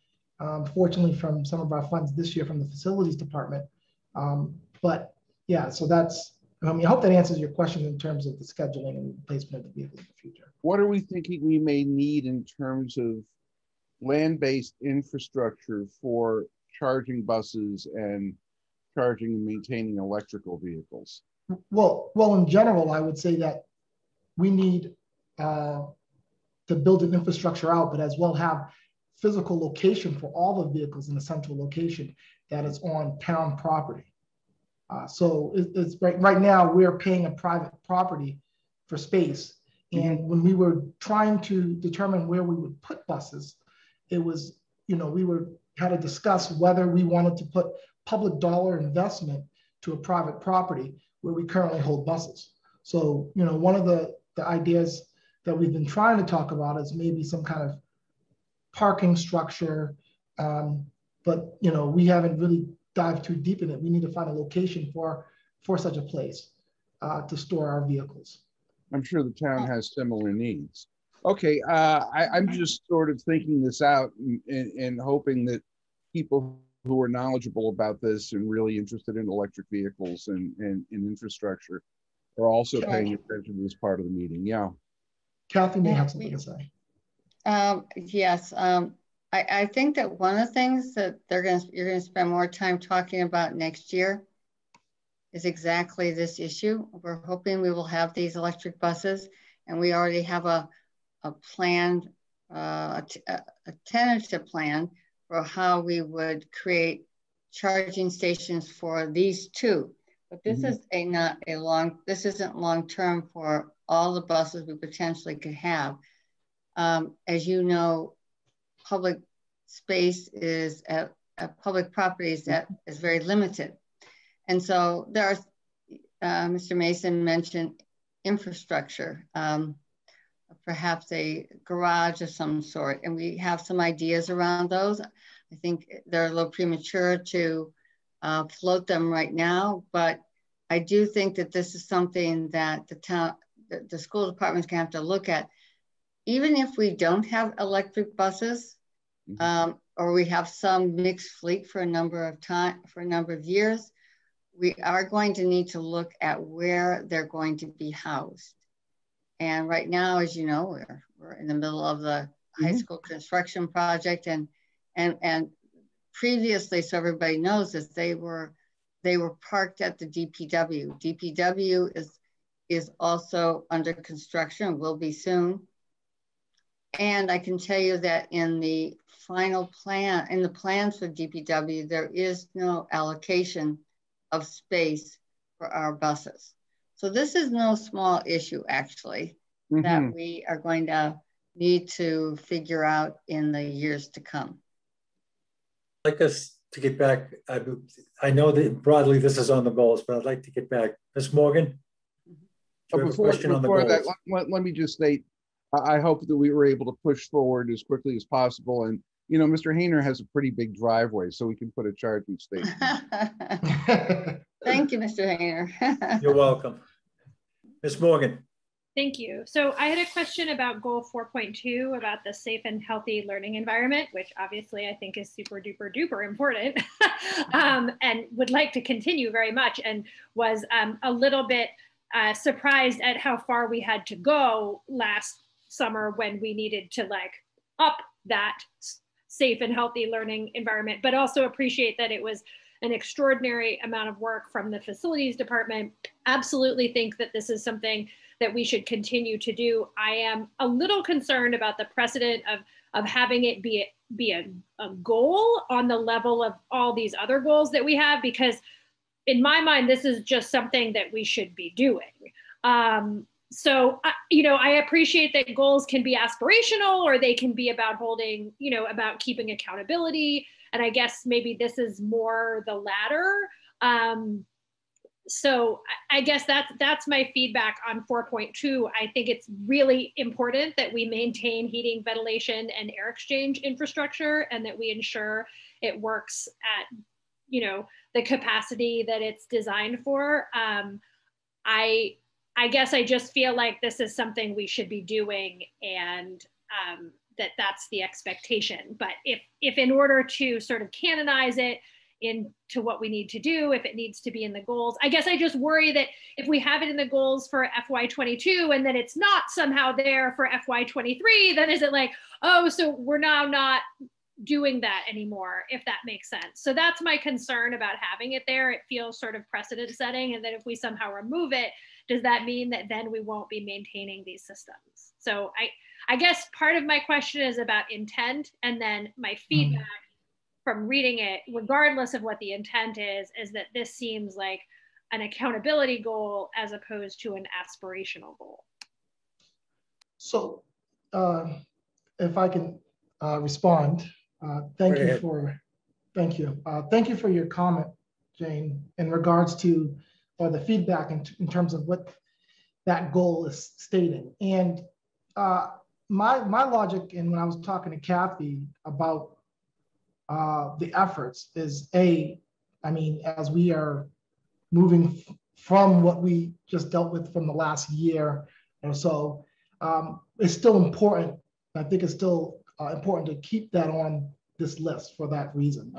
fortunately, from some of our funds this year from the facilities department. But yeah, so that's, I mean, I hope that answers your question in terms of the scheduling and placement of the vehicles in the future. What are we thinking we may need in terms of land-based infrastructure for charging buses and charging and maintaining electrical vehicles? Well, in general, I would say that we need to build an infrastructure out, but as well have physical location for all the vehicles in a central location that is on town property. So it's right now we're paying a private property for space. And when we were trying to determine where we would put buses, it was, you know, we were had to discuss whether we wanted to put public dollar investment to a private property where we currently hold buses. So, you know, one of the ideas that we've been trying to talk about is maybe some kind of parking structure, but, you know, we haven't really dived too deep in it. We need to find a location for such a place to store our vehicles. I'm sure the town has similar needs. Okay, I'm just sort of thinking this out and hoping that people who are knowledgeable about this and really interested in electric vehicles and infrastructure are also paying attention to this part of the meeting. Yeah. Kathy may have something to say. Yes, I think that one of the things that you're going to spend more time talking about next year is exactly this issue. We're hoping we will have these electric buses, and we already have a plan, a tentative plan for how we would create charging stations for these two. But this is this isn't long-term for all the buses we potentially could have. As you know, public space is at public properties that is very limited. And so there are, Mr. Mason mentioned infrastructure. Perhaps a garage of some sort. And we have some ideas around those. I think they're a little premature to float them right now, but I do think that this is something that the school departments can have to look at. Even if we don't have electric buses, or we have some mixed fleet for a number of years, we are going to need to look at where they're going to be housed. And right now, as you know, we're in the middle of the high school construction project, and previously, so everybody knows this, they were parked at the DPW. DPW is also under construction, will be soon. And I can tell you that in the final plan, in the plans for DPW, there is no allocation of space for our buses. So this is no small issue, actually, that we are going to need to figure out in the years to come. I'd like us to get back. I know that broadly this is on the goals, but I'd like to get back. Ms. Morgan, let me just state, I hope that we were able to push forward as quickly as possible. And, you know, Mr. Hainer has a pretty big driveway, so we can put a charging station. Thank you, Mr. Hainer. You're welcome. Ms. Morgan. Thank you. So I had a question about goal 4.2 about the safe and healthy learning environment, which obviously I think is super duper duper important and would like to continue very much, and was a little bit surprised at how far we had to go last summer when we needed to like up that safe and healthy learning environment, but also appreciate that it was an extraordinary amount of work from the facilities department. Absolutely think that this is something that we should continue to do. I am a little concerned about the precedent of having it be a goal on the level of all these other goals that we have, because in my mind, this is just something that we should be doing. So, you know, I appreciate that goals can be aspirational, or they can be about holding, you know, about keeping accountability. And I guess maybe this is more the latter. So I guess that's my feedback on 4.2. I think it's really important that we maintain heating, ventilation, and air exchange infrastructure, and that we ensure it works at, you know, the capacity that it's designed for. I guess I just feel like this is something we should be doing, and that's the expectation. But if in order to sort of canonize it into what we need to do, if it needs to be in the goals, I guess I just worry that if we have it in the goals for FY22 and then it's not somehow there for FY23, then is it like, oh, so we're now not doing that anymore, if that makes sense. So that's my concern about having it there. It feels sort of precedent setting, and that if we somehow remove it, does that mean that then we won't be maintaining these systems? So I guess part of my question is about intent, and then my feedback from reading it, regardless of what the intent is that this seems like an accountability goal as opposed to an aspirational goal. So if I can respond, thank you for your comment, Jane, in regards to the feedback in terms of what that goal is stating. And my logic, and when I was talking to Kathy about the efforts, is as we are moving from what we just dealt with from the last year or so, it's still important. I think it's still important to keep that on this list for that reason,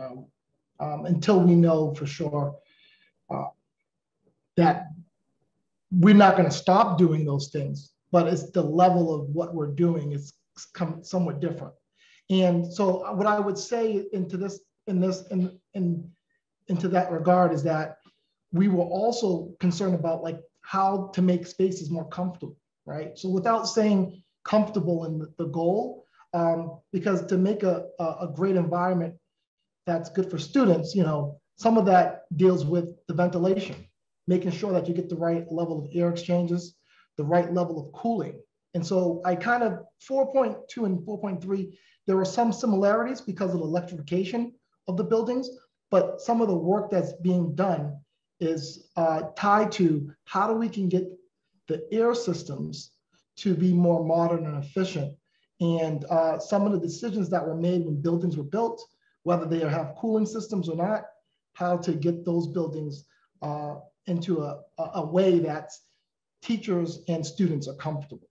until we know for sure that we're not going to stop doing those things, but it's the level of what we're doing is somewhat different. And so what I would say into that regard is that we were also concerned about how to make spaces more comfortable, right? So without saying comfortable in the goal, because to make a great environment that's good for students, you know, some of that deals with the ventilation, making sure that you get the right level of air exchanges, the right level of cooling. And so 4.2 and 4.3, there were some similarities because of the electrification of the buildings, but some of the work that's being done is tied to how do we can get the air systems to be more modern and efficient. And some of the decisions that were made when buildings were built, whether they have cooling systems or not, how to get those buildings into a way that teachers and students are comfortable.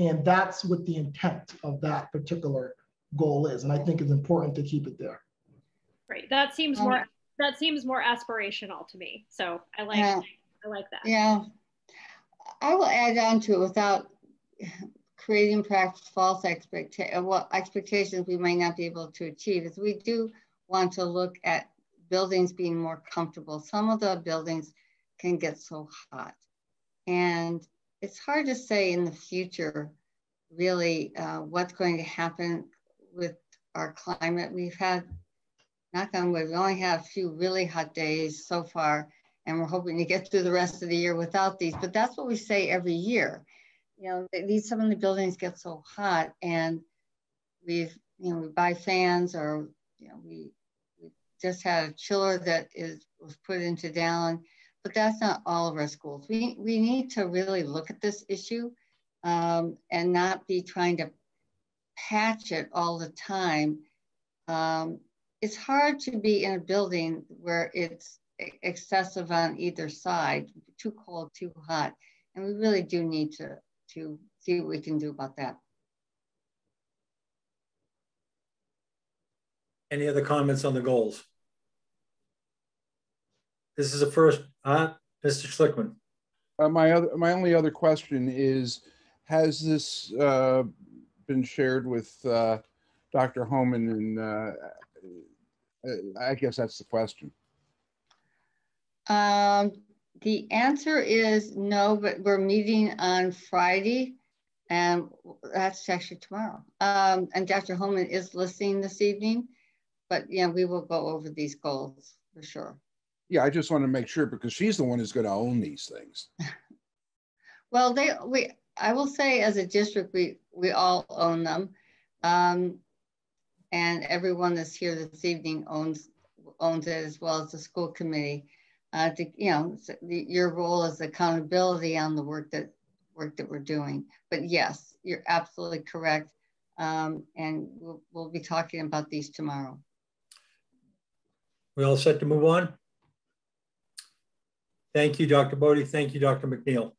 And that's what the intent of that particular goal is. And I think it's important to keep it there. Right. That seems more aspirational to me. So I like that. Yeah. I will add on to it without creating perhaps false expectations we might not be able to achieve, is we do want to look at buildings being more comfortable. Some of the buildings can get so hot, and it's hard to say in the future, really, what's going to happen with our climate. We've had, knock on wood, we only had a few really hot days so far, and we're hoping to get through the rest of the year without these, but that's what we say every year. You know, some of the buildings get so hot, and we buy fans, or, you know, we just had a chiller that was put into Dallin. But that's not all of our schools. We need to really look at this issue and not be trying to patch it all the time. It's hard to be in a building where it's excessive on either side, too cold, too hot. And we really do need to see what we can do about that. Any other comments on the goals? This is the first, Mr. Schlickman. My only other question is, has this been shared with Dr. Holman? And I guess that's the question. The answer is no, but we're meeting on Friday, and that's actually tomorrow. And Dr. Holman is listening this evening, but yeah, we will go over these goals for sure. Yeah, I just want to make sure because she's the one who's going to own these things. Well, I will say as a district, we all own them. And everyone that's here this evening owns it, as well as the school committee. Your role is accountability on the work that we're doing. But yes, you're absolutely correct, and we'll be talking about these tomorrow. We all set to move on? Thank you, Dr. Bodie. Thank you, Dr. McNeil.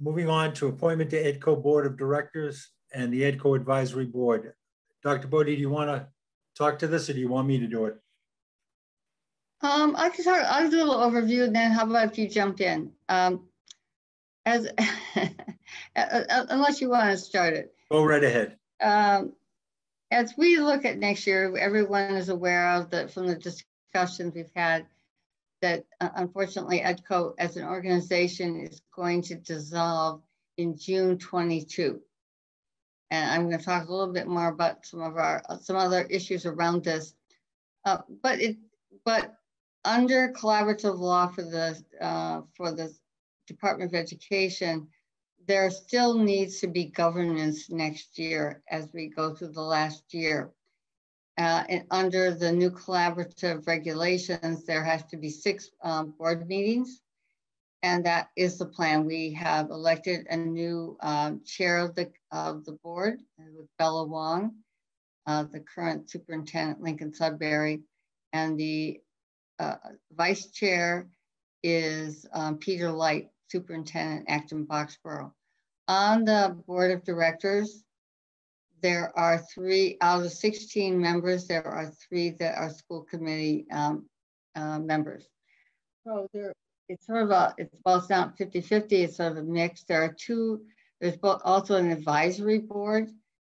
Moving on to appointment to EDCO Board of Directors and the EDCO Advisory Board. Dr. Bodie, do you want to talk to this, or do you want me to do it? I'll do a little overview, and then how about if you jump in? Unless you want to start it. Go right ahead. As we look at next year, everyone is aware of that from the discussions we've had that unfortunately EDCO as an organization is going to dissolve in June 22. And I'm going to talk a little bit more about some other issues around this. But under collaborative law for the Department of Education, there still needs to be governance next year as we go through the last year. And under the new collaborative regulations, there has to be 6 board meetings, and that is the plan. We have elected a new chair of the board with Bella Wong, the current superintendent, Lincoln Sudbury, and the vice chair is Peter Light, superintendent, Acton Boxborough. On the board of directors, there are 3 out of 16 members. There are 3 that are school committee members. So there, it's not 50-50. It's sort of a mix. There are 2. There's also an advisory board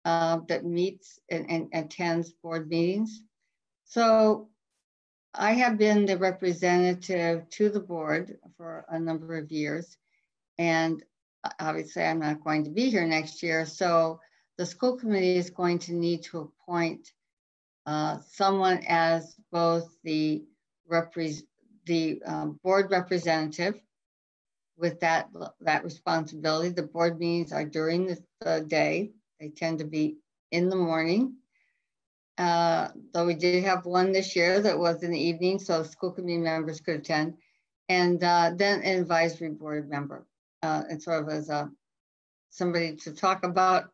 that meets and attends board meetings. So I have been the representative to the board for a number of years, and obviously I'm not going to be here next year. So the school committee is going to need to appoint someone as both the board representative with that responsibility. The board meetings are during the day. They tend to be in the morning. Though we did have one this year that was in the evening, so school committee members could attend, and then an advisory board member, and sort of as somebody to talk about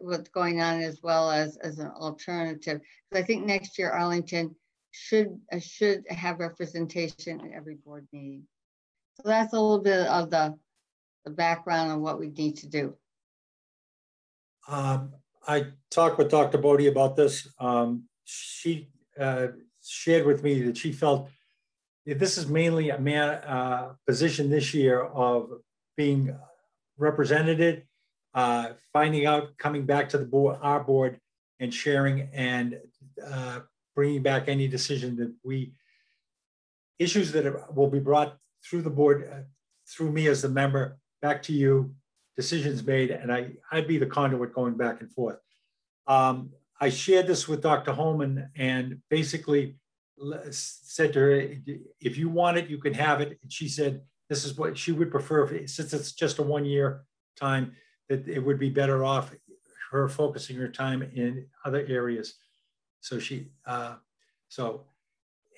what's going on, as well as an alternative. Because I think next year Arlington should have representation at every board meeting. So that's a little bit of the background on what we need to do. I talked with Dr. Bodie about this. She shared with me that she felt this is mainly a position this year of being represented, finding out, coming back to the board, our board, and sharing and bringing back any decision that issues that will be brought through the board, through me as the member, back to you. Decisions made, and I'd be the conduit going back and forth. I shared this with Dr. Holman and basically said to her, if you want it, you can have it. And she said, this is what she would prefer, since it's just a one-year time, that it would be better off her focusing her time in other areas. So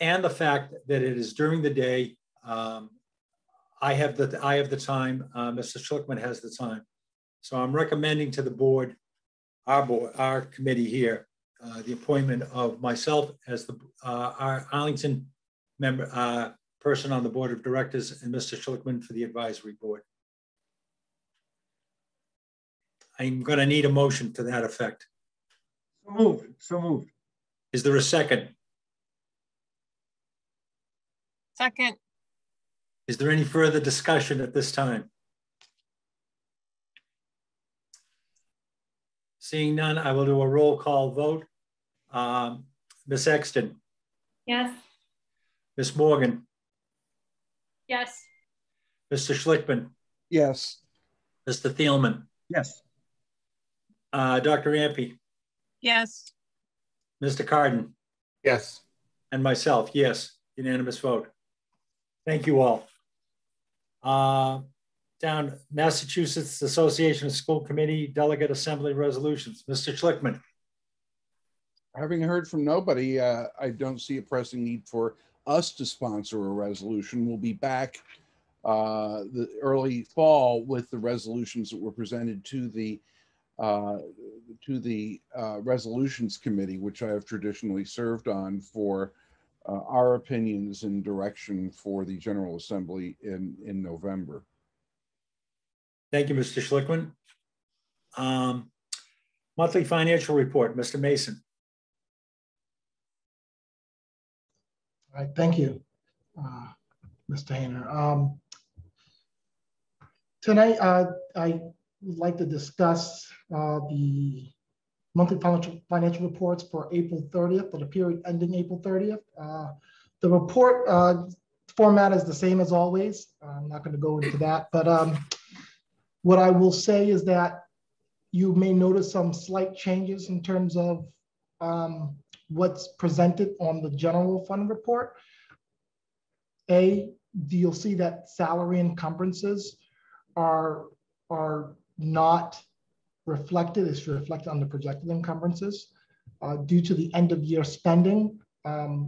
and the fact that it is during the day, I have the time, Mr. Schlickman has the time. So I'm recommending to the board, our committee here, the appointment of myself as the our Arlington member, person on the board of directors, and Mr. Schlickman for the advisory board. I'm going to need a motion to that effect. So moved, so moved. Is there a second? Second. Is there any further discussion at this time? Seeing none, I will do a roll call vote. Ms. Sexton? Yes. Ms. Morgan? Yes. Mr. Schlickman? Yes. Mr. Thielman? Yes. Dr. Ampey? Yes. Mr. Carden? Yes. And myself, yes. Unanimous vote. Thank you all. Down, Massachusetts Association of School Committee Delegate Assembly Resolutions. Mr. Schlickman. Having heard from nobody, I don't see a pressing need for us to sponsor a resolution. We'll be back the early fall with the resolutions that were presented to the Resolutions Committee, which I have traditionally served on for our opinions and direction for the General Assembly in November. Thank you, Mr. Schlickman. Monthly financial report, Mr. Mason. All right, thank you, Mr. Hainer. Tonight, I would like to discuss the monthly financial reports for April 30th, for the period ending April 30th. The report format is the same as always. I'm not gonna go into that, but what I will say is that you may notice some slight changes in terms of what's presented on the general fund report. You'll see that salary encumbrances are not reflected. It's reflected on the projected encumbrances. Due to the end of year spending,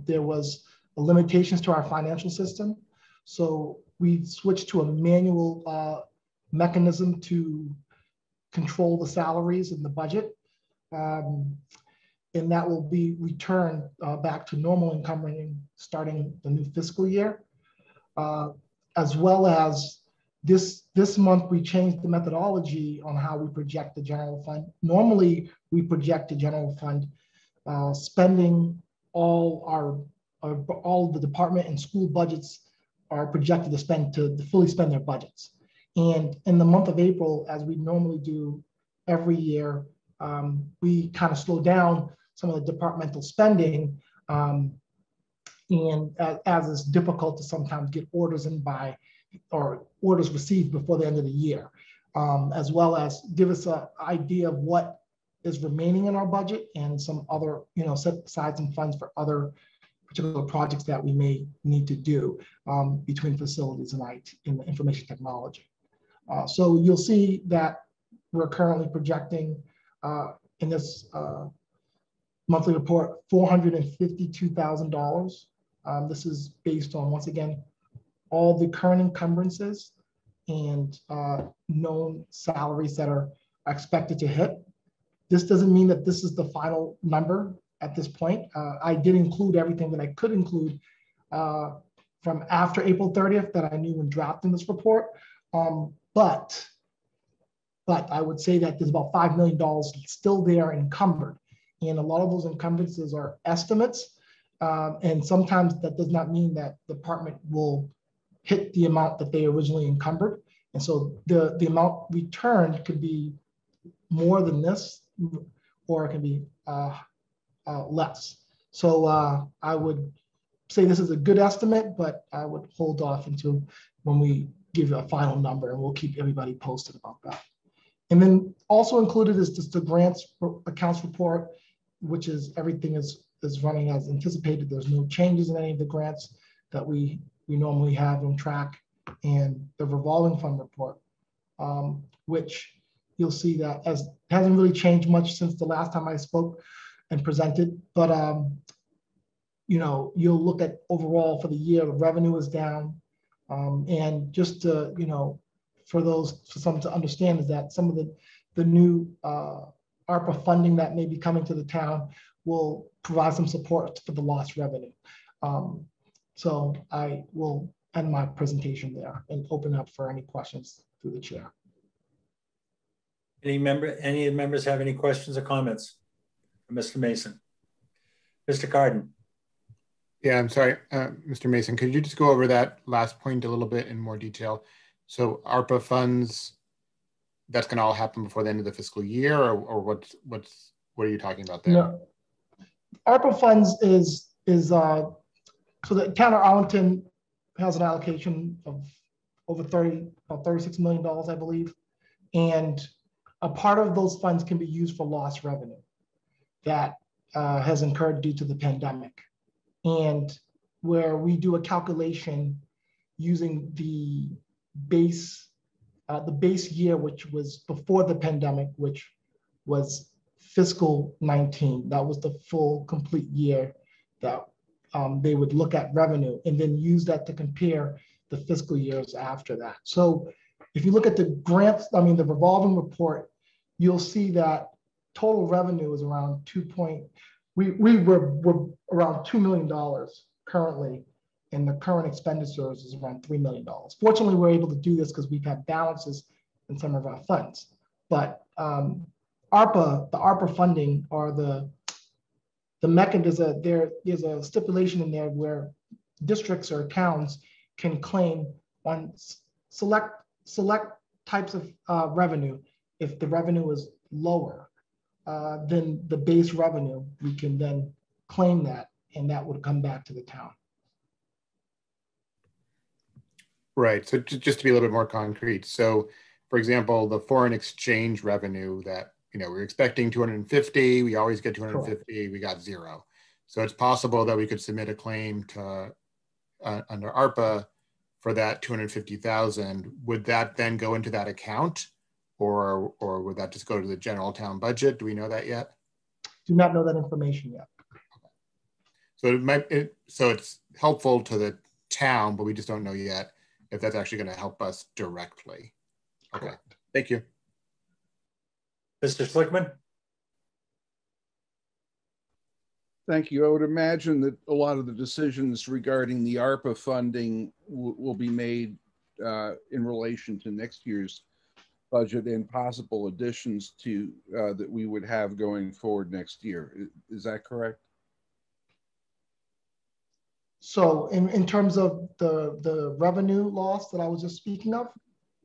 there was limitations to our financial system. So we switched to a manual mechanism to control the salaries in the budget. And that will be returned back to normal encumbering starting the new fiscal year. As well as this month, we changed the methodology on how we project the general fund. Normally, we project the general fund spending. All the department and school budgets are projected to spend to fully spend their budgets. And in the month of April, as we normally do every year, we kind of slow down some of the departmental spending, and as it's difficult to sometimes get orders in by or orders received before the end of the year, as well as give us an idea of what is remaining in our budget and some other, set aside some funds for other particular projects that we may need to do between facilities and IT and information technology. So you'll see that we're currently projecting in this monthly report, $452,000. This is based on, once again, all the current encumbrances and known salaries that are expected to hit. This doesn't mean that this is the final number at this point. I did include everything that I could include from after April 30th that I knew when drafting this report. But I would say that there's about $5 million still there encumbered. And a lot of those encumbrances are estimates. And sometimes that does not mean that the department will hit the amount that they originally encumbered. And so the amount returned could be more than this, or it can be less. So I would say this is a good estimate, but I would hold off until when we give a final number, and we'll keep everybody posted about that. And then also included is just the grants accounts report, which is everything is running as anticipated. There's no changes in any of the grants that we normally have on track, and the revolving fund report, which you'll see that as hasn't really changed much since the last time I spoke and presented, but you'll look at overall for the year, the revenue is down, and just to, for those, for some to understand, is that some of the new ARPA funding that may be coming to the town will provide some support for the lost revenue. So I will end my presentation there and open up for any questions through the chair. Any members have any questions or comments for Mr. Mason? Mr. Carden. Yeah, I'm sorry, Mr. Mason, could you just go over that last point a little bit in more detail? So ARPA funds, that's gonna all happen before the end of the fiscal year, or what are you talking about there? No. ARPA funds is so the town of Arlington has an allocation of over $36 million, I believe. And a part of those funds can be used for lost revenue that has incurred due to the pandemic. And where we do a calculation using the base year, which was before the pandemic, which was fiscal 19. That was the full complete year that they would look at revenue and then use that to compare the fiscal years after that. So if you look at the grants, I mean, the revolving report, you'll see that total revenue is around we're around $2 million currently, and the current expenditures is around $3 million. Fortunately, we're able to do this because we've had balances in some of our funds. But the ARPA funding, or the mechanism, there's a stipulation in there where districts or towns can claim on select types of revenue. If the revenue is lower than the base revenue, we can then claim that, and that would come back to the town. Right, so just to be a little bit more concrete. So for example, the foreign exchange revenue that, you know, we're expecting 250, we always get 250, sure. We got zero. So it's possible that we could submit a claim to under ARPA for that 250,000. Would that then go into that account, or would that just go to the general town budget? Do we know that yet? Do not know that information yet. Okay. So so it's helpful to the town, but we just don't know yet if that's actually going to help us directly. Okay, correct. Thank you. Mr. Schlickman? Thank you. I would imagine that a lot of the decisions regarding the ARPA funding will be made in relation to next year's budget and possible additions to that we would have going forward next year. Is that correct? So in terms of the revenue loss that I was just speaking of?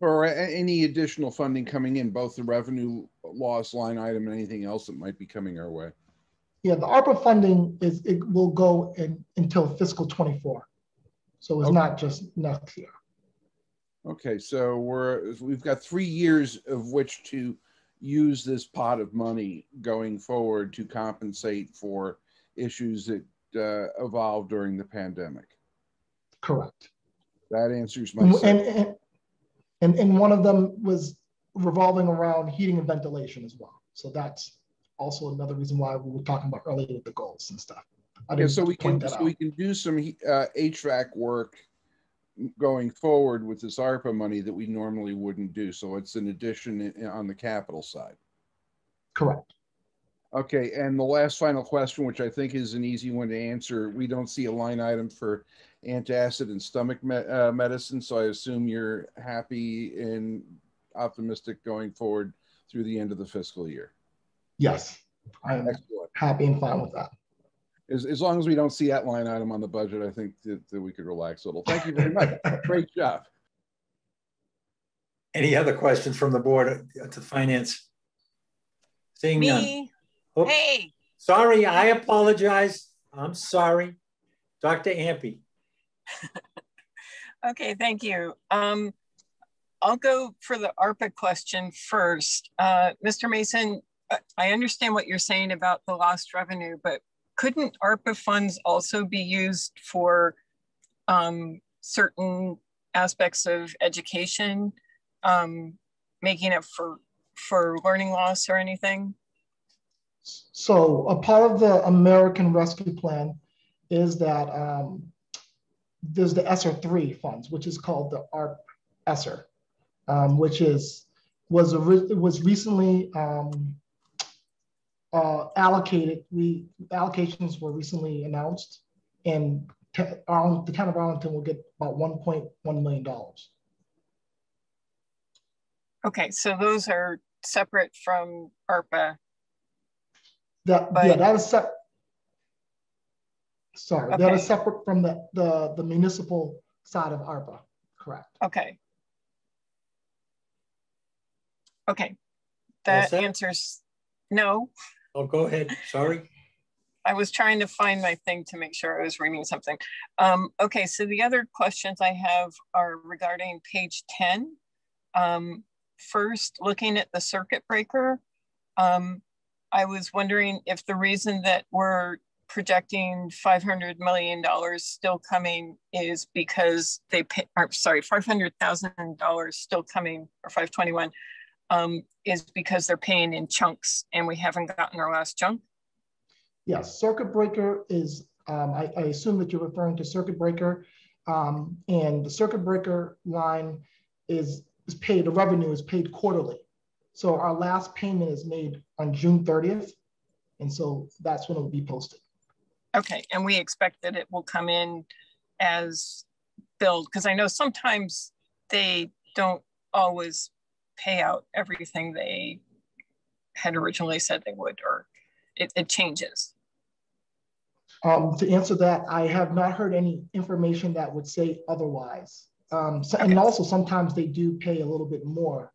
Or any additional funding coming in, both the revenue loss line item and anything else that might be coming our way. Yeah, the ARPA funding will go until fiscal 24. So it's okay. Not just next year. Okay, so we've got 3 years of which to use this pot of money going forward to compensate for issues that evolved during the pandemic. Correct. That answers my question. And one of them was revolving around heating and ventilation as well. So that's also another reason why we were talking about earlier with the goals and stuff. Yeah, so we can do some HVAC work going forward with this ARPA money that we normally wouldn't do. So it's an addition on the capital side. Correct. Okay, and the last final question, which I think is an easy one to answer. We don't see a line item for antacid and stomach medicine. So I assume you're happy and optimistic going forward through the end of the fiscal year. Yes, I'm happy and fine with that. As long as we don't see that line item on the budget, I think that we could relax a little. Thank you very much. Great job. Any other questions from the board to finance? Seeing none. Oops. Hey. Sorry, I apologize. I'm sorry. Dr. Ampey. Okay, thank you. I'll go for the ARPA question first. Mr. Mason, I understand what you're saying about the lost revenue, but couldn't ARPA funds also be used for certain aspects of education, making up for learning loss or anything? So a part of the American Rescue Plan is that there's the ESSER III funds, which is called the ARP ESSER, which was recently allocated. Allocations were recently announced, and the town of Arlington will get about $1.1 million. Okay, so those are separate from ARPA. That is separate from the municipal side of ARPA, correct. Okay. Okay, that answers no. Oh, go ahead, sorry. I was trying to find my thing to make sure I was reading something. Okay, so the other questions I have are regarding page 10. First, looking at the circuit breaker, I was wondering if the reason that we're projecting $500 million still coming is because they pay, or sorry, $500,000 still coming, or 521, is because they're paying in chunks and we haven't gotten our last chunk? Yes, circuit breaker is, I assume that you're referring to circuit breaker, and the circuit breaker line is paid, the revenue is paid quarterly. So our last payment is made on June 30th. And so that's when it will be posted. Okay, and we expect that it will come in as billed, because I know sometimes they don't always pay out everything they had originally said they would, or it changes. To answer that, I have not heard any information that would say otherwise. Okay. And also sometimes they do pay a little bit more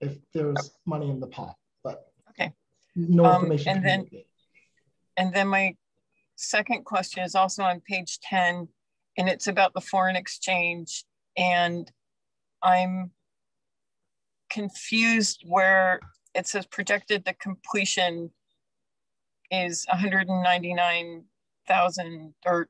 if there's money in the pot, but okay, no information. And then my second question is also on page 10, and it's about the foreign exchange. And I'm confused where it says projected the completion is 199,000, or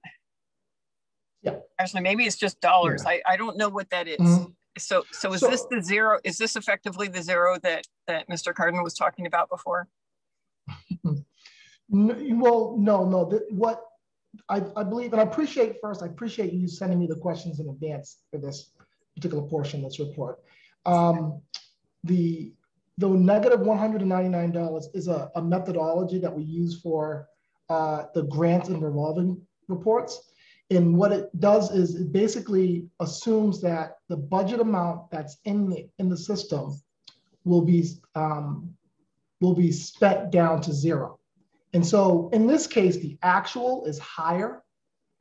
yeah, actually maybe it's just dollars. Yeah. I don't know what that is. Mm-hmm. So is this the zero? Is this effectively the zero that Mr. Carden was talking about before? Well, no. What I believe, and I appreciate you sending me the questions in advance for this particular portion of this report. The negative $199 is a methodology that we use for the grants and revolving reports. And what it does is it basically assumes that the budget amount that's in the system will be spent down to zero. And so in this case, the actual is higher.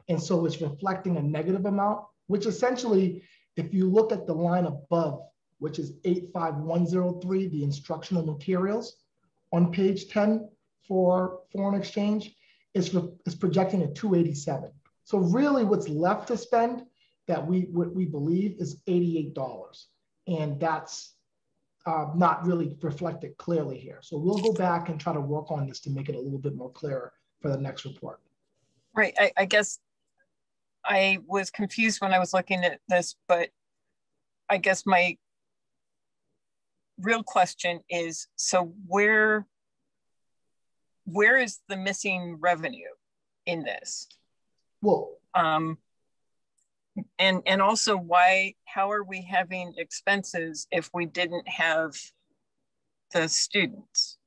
And so it's reflecting a negative amount, which essentially, if you look at the line above, which is 85103, the instructional materials on page 10 for foreign exchange, is projecting a 287. So really what's left to spend that what we believe is $88. And that's not really reflected clearly here. So we'll go back and try to work on this to make it a little bit more clearer for the next report. Right, I guess I was confused when I was looking at this, but I guess my real question is, so where is the missing revenue in this? Well, and also how are we having expenses if we didn't have the students?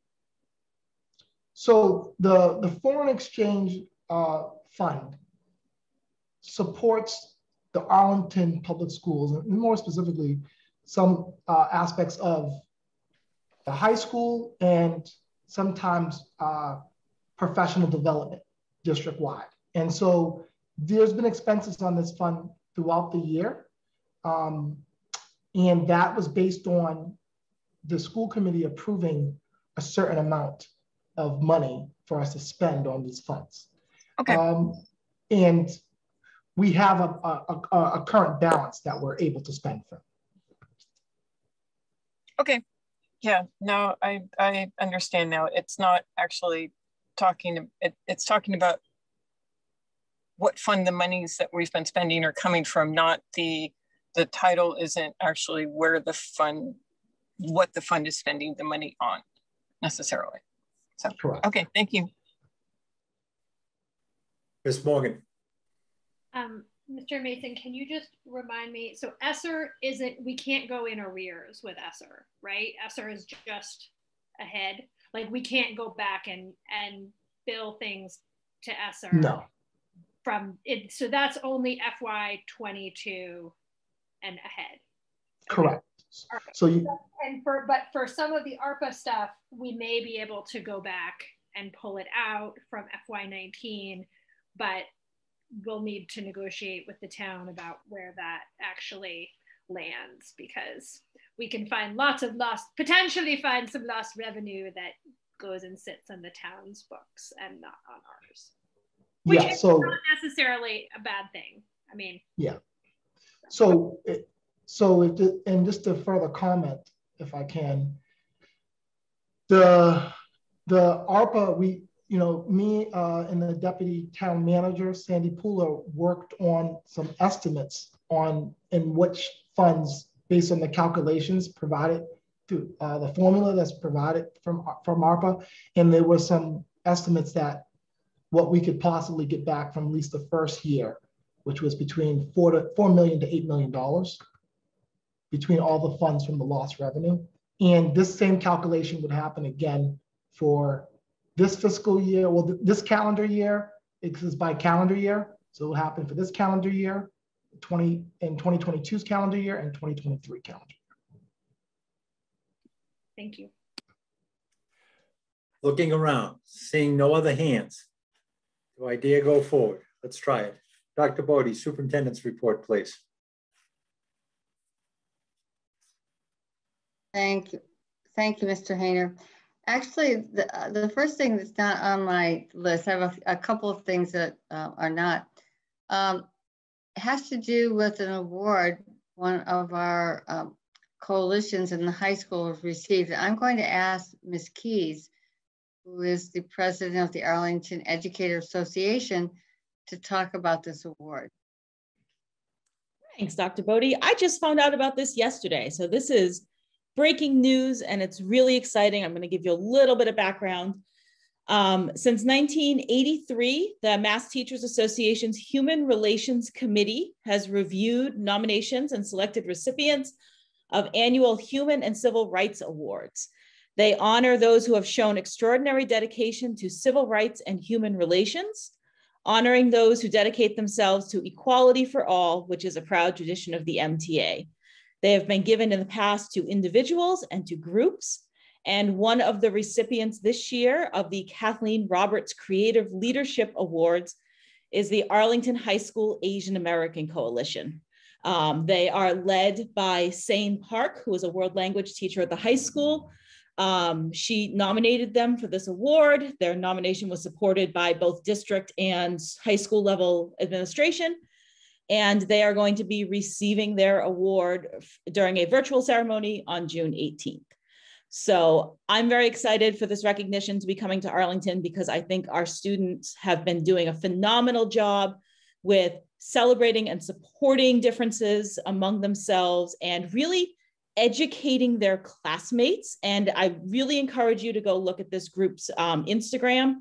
So the foreign exchange fund supports the Arlington Public Schools, and more specifically, some aspects of the high school and sometimes professional development district-wide. And so there's been expenses on this fund throughout the year. And that was based on the school committee approving a certain amount of money for us to spend on these funds. Okay. And we have a current balance that we're able to spend for. Okay, yeah, no, I understand now. It's not actually talking, it's talking about what fund the monies that we've been spending are coming from, not the title isn't actually where the fund, what the fund is spending the money on necessarily. So, correct. Okay, thank you. Ms. Morgan. Mr. Mason, can you just remind me, so ESSER isn't, we can't go in arrears with ESSER, right? ESSER is just ahead. Like we can't go back and bill things to ESSER. No. From it, so that's only FY22 and ahead. Correct. Okay. So you, and but for some of the ARPA stuff, we may be able to go back and pull it out from FY19, but we'll need to negotiate with the town about where that actually lands, because we can potentially find some lost revenue that goes and sits on the town's books and not on ours. Which yeah, so, is not necessarily a bad thing. I mean, yeah. So just to further comment, if I can, the ARPA, we, you know, me and the deputy town manager, Sandy Pooler, worked on some estimates on in which funds, based on the calculations provided through the formula that's provided from ARPA, and there were some estimates that what we could possibly get back from at least the first year, which was between $4 million to $8 million between all the funds from the lost revenue. And this same calculation would happen again for this fiscal year, well, this calendar year, it is by calendar year. So it will happen for this calendar year, 2022's calendar year, and 2023 calendar year. Thank you. Looking around, seeing no other hands. Do I dare go forward? Let's try it. Dr. Bodie, superintendent's report, please. Thank you, Mr. Hainer. Actually, the first thing that's not on my list, I have a couple of things that are not. It has to do with an award one of our coalitions in the high school has received. I'm going to ask Ms. Keyes, who is the president of the Arlington Educator Association, to talk about this award. Thanks, Dr. Bodie. I just found out about this yesterday. So this is breaking news and it's really exciting. I'm going to give you a little bit of background. Since 1983, the Mass Teachers Association's Human Relations Committee has reviewed nominations and selected recipients of annual Human and Civil Rights Awards. They honor those who have shown extraordinary dedication to civil rights and human relations, honoring those who dedicate themselves to equality for all, which is a proud tradition of the MTA. They have been given in the past to individuals and to groups. And one of the recipients this year of the Kathleen Roberts Creative Leadership Awards is the Arlington High School Asian American Coalition. They are led by Sane Park, who is a world language teacher at the high school. She nominated them for this award. Their nomination was supported by both district and high school level administration. And they are going to be receiving their award during a virtual ceremony on June 18th. So I'm very excited for this recognition to be coming to Arlington, because I think our students have been doing a phenomenal job with celebrating and supporting differences among themselves and really educating their classmates. And I really encourage you to go look at this group's Instagram.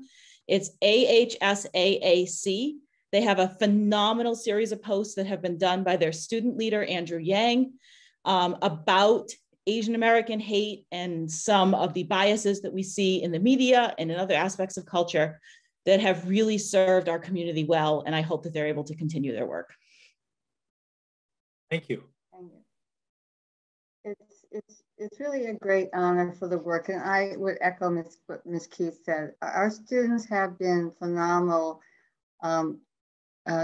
It's AHSAAC. They have a phenomenal series of posts that have been done by their student leader, Andrew Yang, about Asian American hate and some of the biases that we see in the media and in other aspects of culture that have really served our community well. And I hope that they're able to continue their work. Thank you. It's really a great honor for the work. And I would echo what Ms. Keith said. Our students have been phenomenal.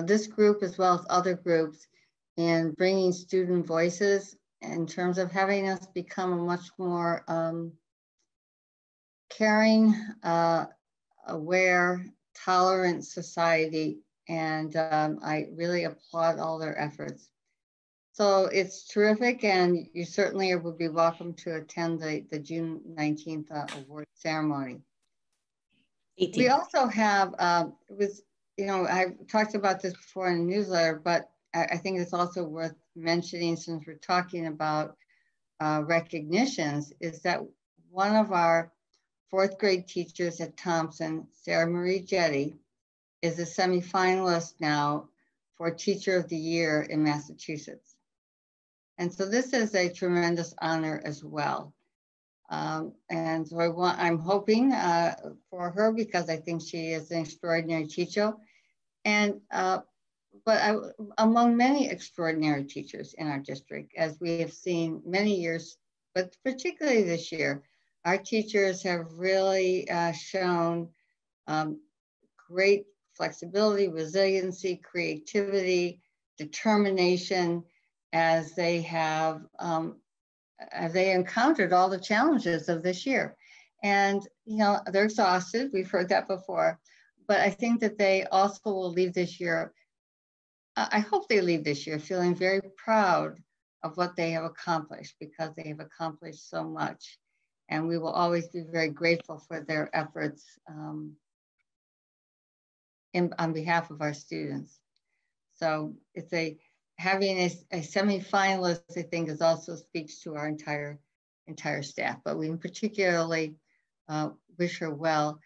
This group, as well as other groups, in bringing student voices in terms of having us become a much more caring, aware, tolerant society. And I really applaud all their efforts. So it's terrific, and you certainly would be welcome to attend the June 19th award ceremony. 18th. We also have, it was, you know, I've talked about this before in the newsletter, but I think it's also worth mentioning, since we're talking about recognitions, is that one of our fourth grade teachers at Thompson, Sarah Marie Jetty, is a semifinalist now for Teacher of the Year in Massachusetts. And so this is a tremendous honor as well. And so I'm hoping for her, because I think she is an extraordinary teacher. And, among many extraordinary teachers in our district, as we have seen many years, but particularly this year, our teachers have really shown great flexibility, resiliency, creativity, determination, as they have encountered all the challenges of this year. And, you know, they're exhausted. We've heard that before. But I think that they also will leave this year. I hope they leave this year feeling very proud of what they have accomplished, because they have accomplished so much. And we will always be very grateful for their efforts on behalf of our students. So it's having a semi-finalist, I think, is also speaks to our entire staff, but we particularly wish her well.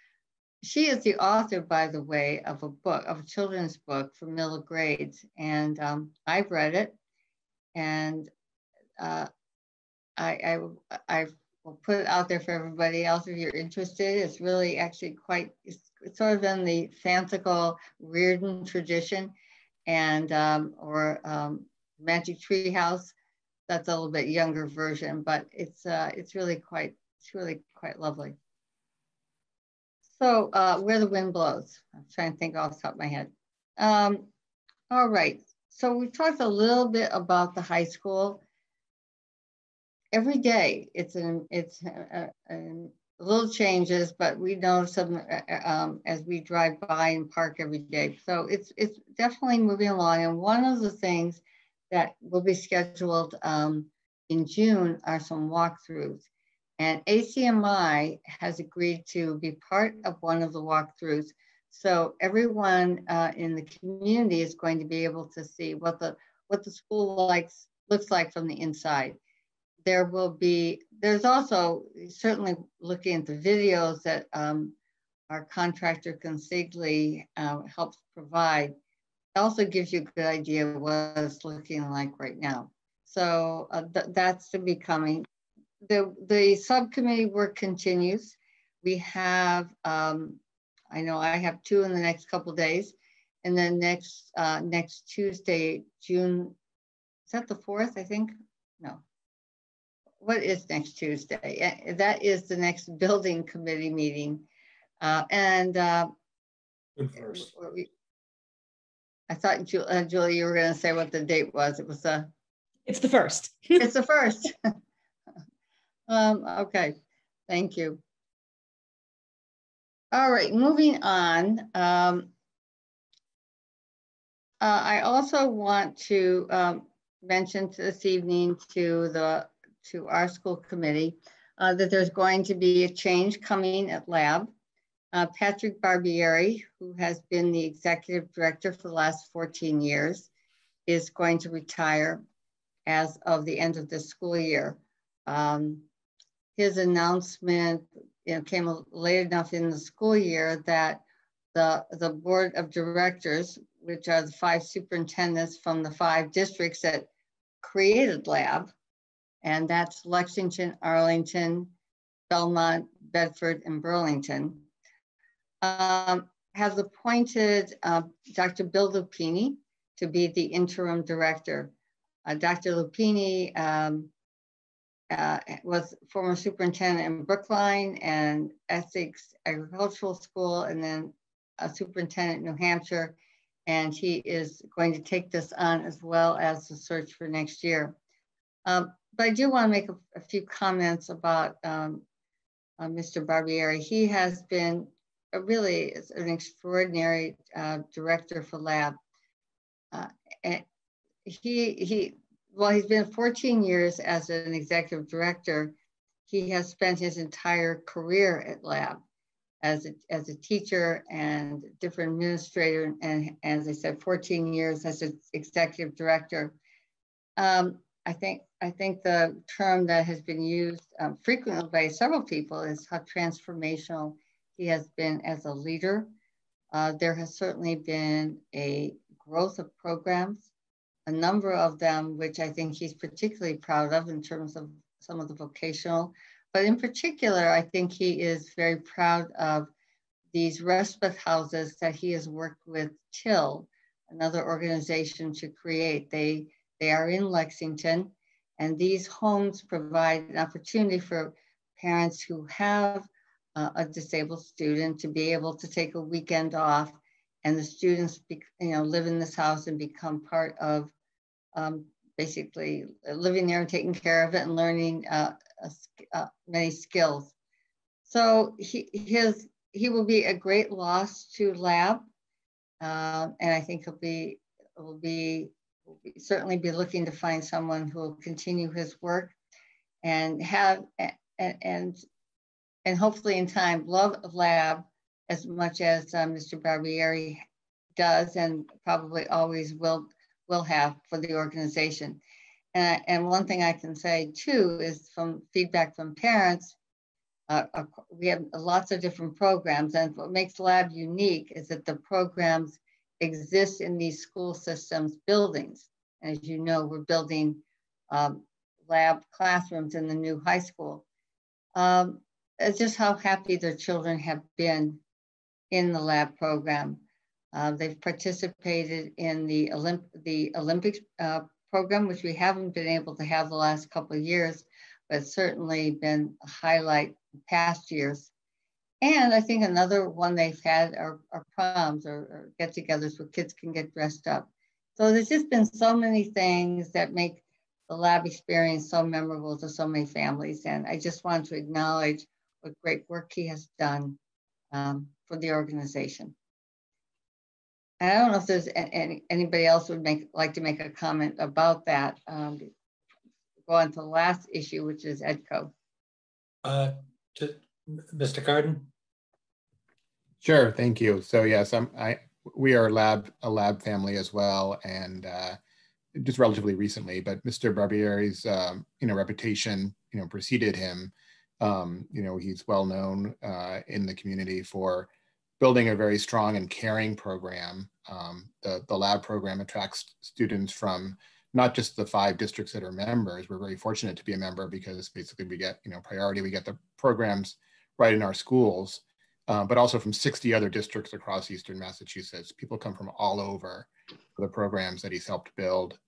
She is the author, by the way, of a book, of a children's book for middle grades. And I've read it, and I will put it out there for everybody else if you're interested. It's really actually it's sort of in the fanciful Reardon tradition, and or Magic Tree House. That's a little bit younger version, but it's really quite lovely. So Where the Wind Blows. I'm trying to think off the top of my head. All right, so we've talked a little bit about the high school. Every day it's little changes, but we notice them as we drive by and park every day. So it's definitely moving along. And one of the things that will be scheduled in June are some walkthroughs. And ACMI has agreed to be part of one of the walkthroughs. So everyone in the community is going to be able to see what the school looks like from the inside. There's also certainly looking at the videos that our contractor Consigli helps provide. It also gives you a good idea of what it's looking like right now. So that's to be coming. The subcommittee work continues. We have, I know I have two in the next couple of days, and then next Tuesday, June, is that the 4th, I think? No. What is next Tuesday? That is the next building committee meeting. I thought, Julie, you were going to say what the date was. It was the... It's the first. It's the first. Okay, thank you. All right, moving on. I also want to mention this evening to our school committee that there's going to be a change coming at LAB. Patrick Barbieri, who has been the executive director for the last 14 years, is going to retire as of the end of this school year. His announcement came late enough in the school year that the board of directors, which are the 5 superintendents from the 5 districts that created LAB, and that's Lexington, Arlington, Belmont, Bedford, and Burlington, has appointed Dr. Bill Lupini to be the interim director. Dr. Lupini was former superintendent in Brookline and Essex Agricultural School, and then a superintendent in New Hampshire. And he is going to take this on as well as the search for next year. But I do want to make a few comments about Mr. Barbieri. He has been an extraordinary director for LAB. He's been 14 years as an executive director. He has spent his entire career at LAB as a teacher and different administrator, and as I said, 14 years as an executive director. I think the term that has been used frequently by several people is how transformational he has been as a leader. There has certainly been a growth of programs, a number of them, which I think he's particularly proud of in terms of some of the vocational. But in particular, I think he is very proud of these respite houses that he has worked with TIL, another organization, to create. They are in Lexington, and these homes provide an opportunity for parents who have a disabled student to be able to take a weekend off, and the students live in this house and become part of basically living there and taking care of it and learning many skills. So he will be a great loss to LAB, and I think he'll certainly be looking to find someone who will continue his work and have and hopefully in time love LAB as much as Mr. Barbieri does and probably always will have for the organization. And one thing I can say too is from feedback from parents, we have lots of different programs, and what makes LAB unique is that the programs exist in these school systems buildings. And as you know, we're building LAB classrooms in the new high school. It's just how happy their children have been in the LAB program. They've participated in the Olympics program, which we haven't been able to have the last couple of years, but it's certainly been a highlight in past years. And I think another one they've had are proms or get-togethers where kids can get dressed up. So there's just been so many things that make the LAB experience so memorable to so many families. And I just want to acknowledge what great work he has done for the organization. I don't know if there's anybody else would like to make a comment about that. Go on to the last issue, which is EDCO. To Mr. Carden. Sure, thank you. So yes, we are a lab family as well, and just relatively recently. But Mr. Barbieri's reputation preceded him. He's well known in the community for building a very strong and caring program. The LAB program attracts students from not just the 5 districts that are members. We're very fortunate to be a member because basically we get priority. We get the programs right in our schools, but also from 60 other districts across Eastern Massachusetts. People come from all over for the programs that he's helped build.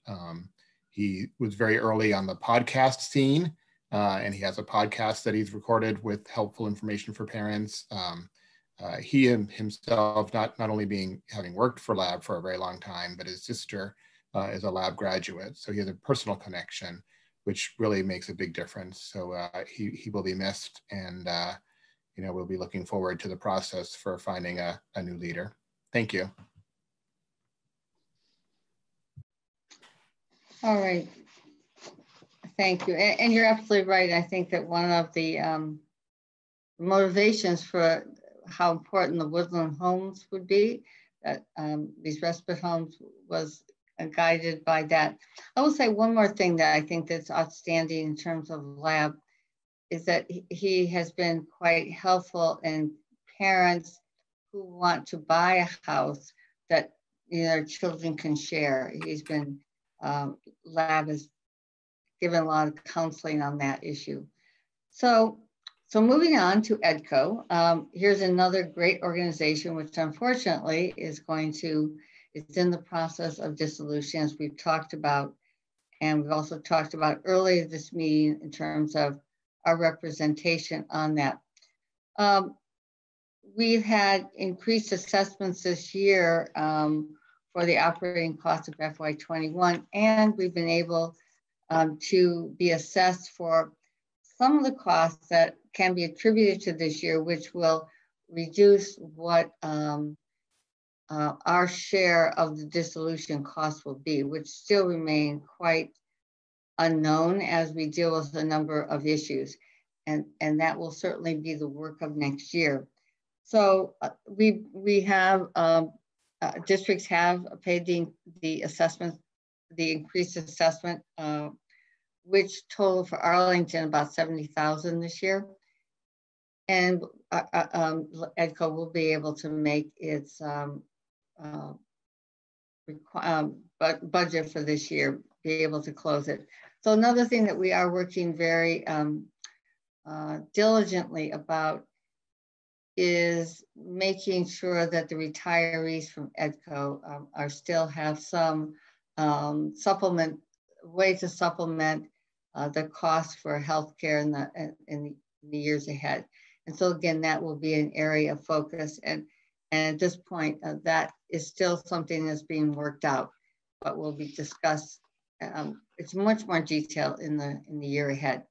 He was very early on the podcast scene, and he has a podcast that he's recorded with helpful information for parents. He himself, not only having worked for LAB for a very long time, but his sister is a LAB graduate. So he has a personal connection, which really makes a big difference. So he will be missed, and we'll be looking forward to the process for finding a new leader. Thank you. All right, thank you. And you're absolutely right. I think that one of the motivations for how important the Woodland homes would be, that these respite homes was guided by that. I will say one more thing that I think that's outstanding in terms of LAB is that he has been quite helpful in parents who want to buy a house that their children can share. He's been, LAB has given a lot of counseling on that issue. So moving on to EDCO, here's another great organization, which unfortunately it's in the process of dissolution, as we've talked about. And we've also talked about earlier this meeting in terms of our representation on that. We've had increased assessments this year for the operating costs of FY21, and we've been able to be assessed for some of the costs that can be attributed to this year, which will reduce what our share of the dissolution costs will be, which still remain quite unknown as we deal with a number of issues. And that will certainly be the work of next year. So we have, districts have paid the assessment, the increased assessment, which total for Arlington about $70,000 this year. And EDCO will be able to make its budget for this year, be able to close it. So another thing that we are working very diligently about is making sure that the retirees from EDCO still have some way to supplement the cost for healthcare in the years ahead. And so again, that will be an area of focus. And at this point, that is still something that's being worked out, but will be discussed. It's much more detail in the year ahead.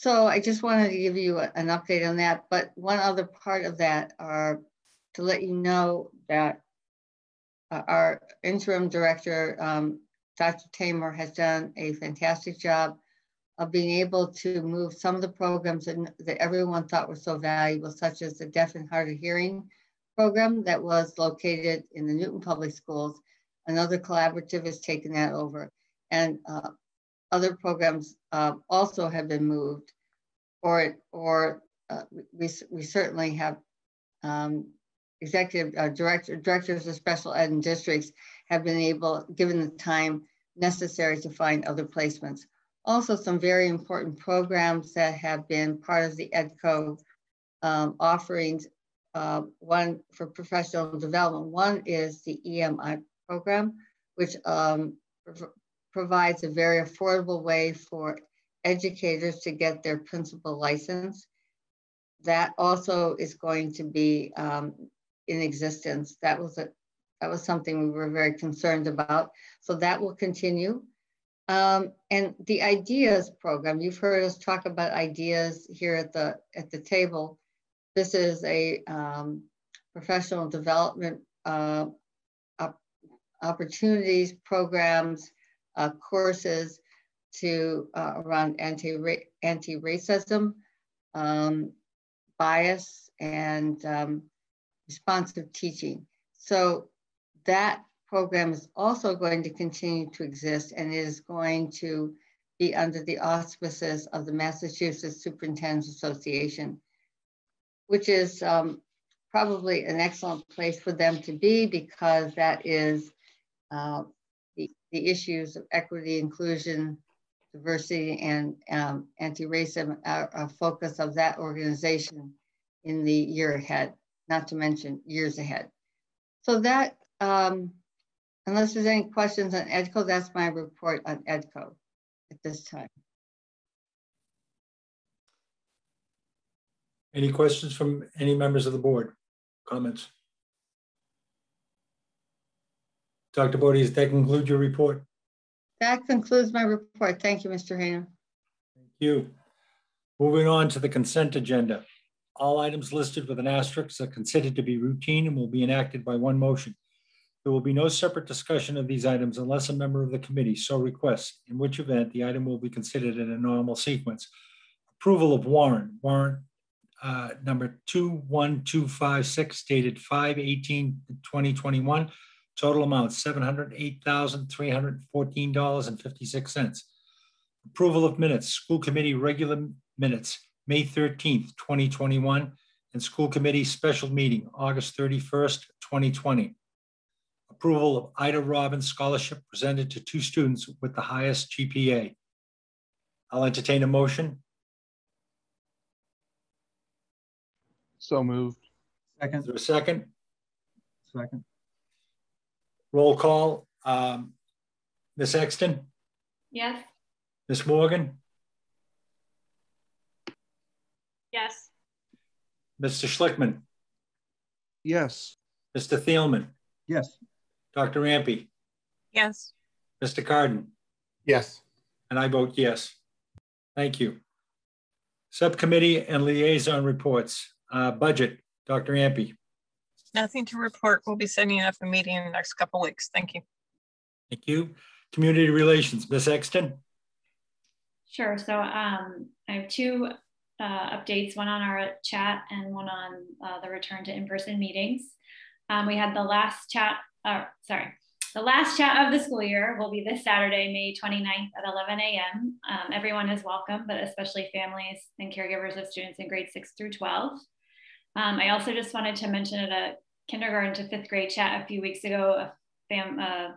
So I just wanted to give you an update on that. But one other part of that are to let you know that our interim director, Dr. Tamer, has done a fantastic job of being able to move some of the programs that everyone thought were so valuable, such as the deaf and hard of hearing program that was located in the Newton Public Schools. Another collaborative has taken that over, and other programs also have been moved, or we certainly have executive directors of special ed and districts have been able, given the time necessary, to find other placements. Also, some very important programs that have been part of the EDCO offerings, one for professional development. One is the ACMI program, which provides a very affordable way for educators to get their principal license. That also is going to be in existence. That was something we were very concerned about. So that will continue. And the IDEAS program, you've heard us talk about IDEAS here at the table. This is a professional development opportunities, programs, courses to around anti-racism, bias, and responsive teaching. So that program is also going to continue to exist, and it is going to be under the auspices of the Massachusetts Superintendents Association, which is probably an excellent place for them to be, because that is the issues of equity, inclusion, diversity, and anti-racism are a focus of that organization in the year ahead, not to mention years ahead. So that, unless there's any questions on EDCO, that's my report on EDCO at this time. Any questions from any members of the board? Comments? Dr. Bodie, does that conclude your report? That concludes my report. Thank you, Mr. Hainer. Thank you. Moving on to the consent agenda. All items listed with an asterisk are considered to be routine and will be enacted by one motion. There will be no separate discussion of these items unless a member of the committee so requests, in which event the item will be considered in a normal sequence. Approval of warrant number 21256, dated 5/18/2021. Total amount $708,314.56. Approval of minutes, school committee regular minutes, May 13th, 2021, and school committee special meeting, August 31st, 2020. Approval of Ida Robbins scholarship presented to two students with the highest GPA. I'll entertain a motion. So moved. Second. Is there a second? Second. Roll call. Ms. Sexton? Yes. Ms. Morgan? Yes. Mr. Schlickman? Yes. Mr. Thielman? Yes. Dr. Ampey? Yes. Mr. Carden? Yes. And I vote yes. Thank you. Subcommittee and liaison reports. Budget, Dr. Ampey. Nothing to report. We'll be setting up a meeting in the next couple of weeks. Thank you. Thank you. Community relations, Ms. Sexton. Sure. So I have two updates, one on our chat and one on the return to in-person meetings. We had the last chat of the school year will be this Saturday, May 29th at 11 a.m. Everyone is welcome, but especially families and caregivers of students in grades 6 through 12. I also just wanted to mention at a kindergarten to 5th grade chat a few weeks ago, a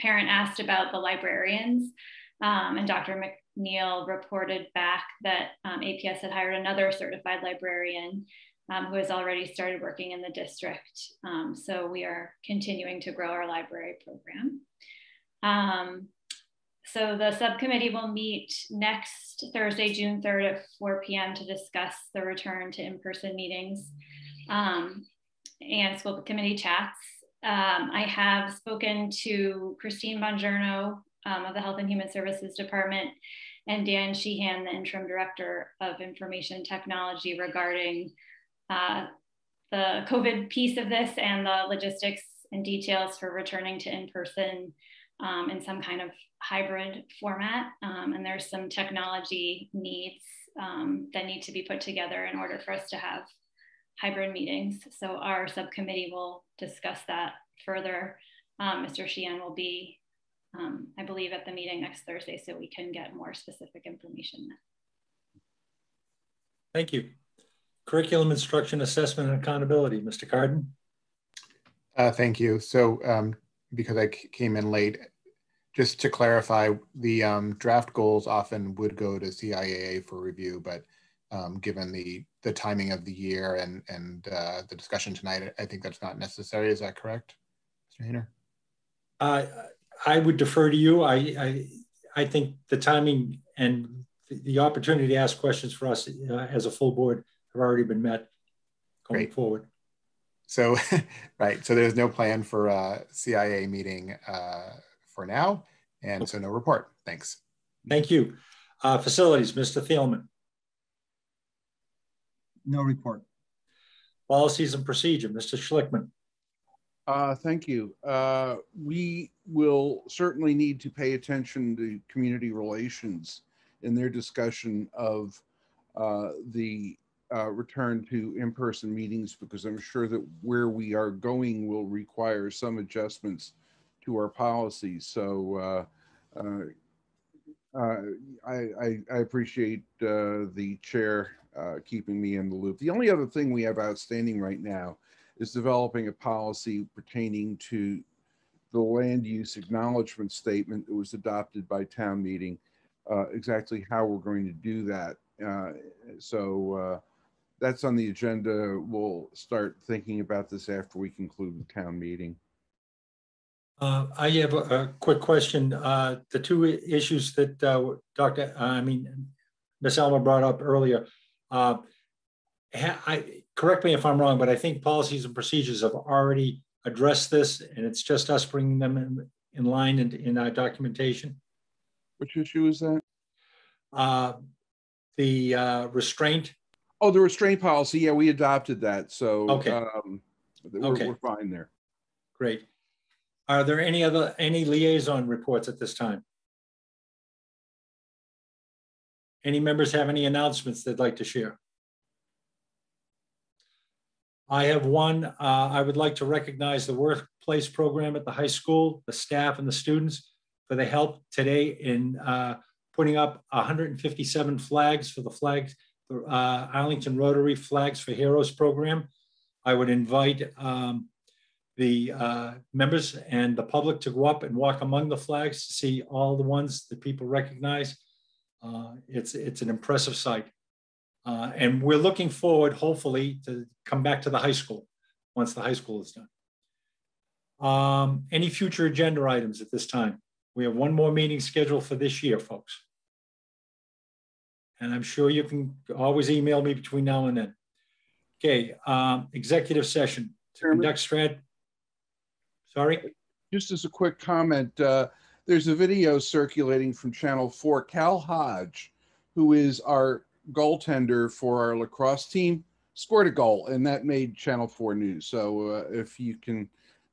parent asked about the librarians, and Dr. McNeil reported back that APS had hired another certified librarian who has already started working in the district. So we are continuing to grow our library program. So the subcommittee will meet next Thursday, June 3rd at 4 p.m. to discuss the return to in-person meetings and school committee chats. I have spoken to Christine Bongiorno of the Health and Human Services Department, and Dan Sheehan, the Interim Director of Information Technology, regarding the COVID piece of this and the logistics and details for returning to in-person in some kind of hybrid format. And there's some technology needs that need to be put together in order for us to have hybrid meetings. So our subcommittee will discuss that further. Mr. Sheehan will be, I believe, at the meeting next Thursday, so we can get more specific information then. Thank you. Curriculum, instruction, assessment, and accountability. Mr. Carden. Thank you. So because I came in late, just to clarify, the draft goals often would go to CIAA for review, but given the timing of the year and the discussion tonight, I think that's not necessary. Is that correct, Mr. Hainer? I would defer to you. I think the timing and the opportunity to ask questions for us as a full board have already been met going Great. Forward. So, right, so there's no plan for a CIA meeting for now, and so no report. Thanks. Thank you. Facilities, Mr. Thielman. No report. Policies and procedure, Mr. Schlickman. Thank you. We will certainly need to pay attention to community relations in their discussion of the return to in-person meetings, because I'm sure that where we are going will require some adjustments to our policies. So I appreciate the chair keeping me in the loop. The only other thing we have outstanding right now is developing a policy pertaining to the land use acknowledgement statement that was adopted by town meeting, exactly how we're going to do that. So that's on the agenda. We'll start thinking about this after we conclude the town meeting. I have a quick question. The two issues that Ms. Elmer brought up earlier, correct me if I'm wrong, but I think policies and procedures have already addressed this, and it's just us bringing them in line in our documentation. Which issue is that? The restraint. Oh, the restraint policy. Yeah, we adopted that. So okay. We're fine there. Great. Are there any liaison reports at this time? Any members have any announcements they'd like to share? I have one. I would like to recognize the workplace program at the high school, the staff and the students for the help today in putting up 157 flags for the Arlington Rotary Flags for Heroes program. I would invite the members and the public to go up and walk among the flags to see all the ones that people recognize. It's an impressive sight. And we're looking forward, hopefully, to come back to the high school once the high school is done. Any future agenda items at this time? We have one more meeting scheduled for this year, folks. And I'm sure you can always email me between now and then. Okay, executive session to conduct strat. Sorry? Just as a quick comment, there's a video circulating from Channel 4. Cal Hodge, who is our goaltender for our lacrosse team, scored a goal, and that made Channel 4 news. So if you can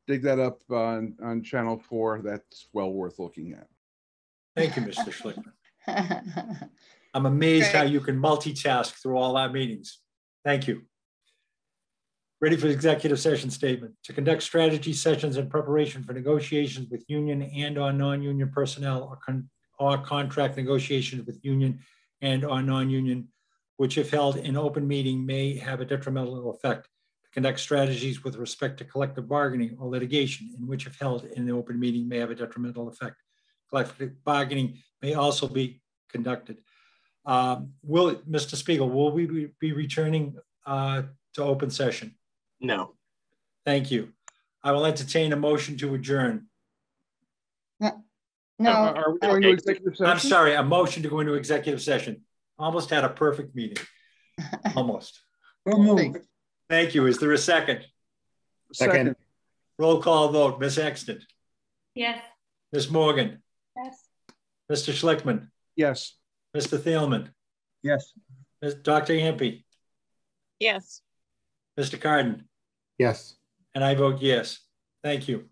dig that up on Channel 4, that's well worth looking at. Thank you, Mr. Schlickman. I'm amazed how you can multitask through all our meetings. Thank you. Ready for executive session statement. To conduct strategy sessions in preparation for negotiations with union and or non-union personnel or contract negotiations with union and or non-union, which if held in open meeting may have a detrimental effect. To conduct strategies with respect to collective bargaining or litigation, in which if held in the open meeting may have a detrimental effect. Collective bargaining may also be conducted. Mr. Spiegel, will we be returning to open session? No. Thank you. I will entertain a motion to adjourn. No. Are we going to executive session? I'm sorry, a motion to go into executive session. Almost had a perfect meeting. Almost. Thank you. Is there a second? Second. Roll call vote. Ms. Sexton. Yes. Ms. Morgan. Yes. Mr. Schlickman. Yes. Mr. Thielman? Yes. Dr. Ampey? Yes. Mr. Carden? Yes. And I vote yes. Thank you.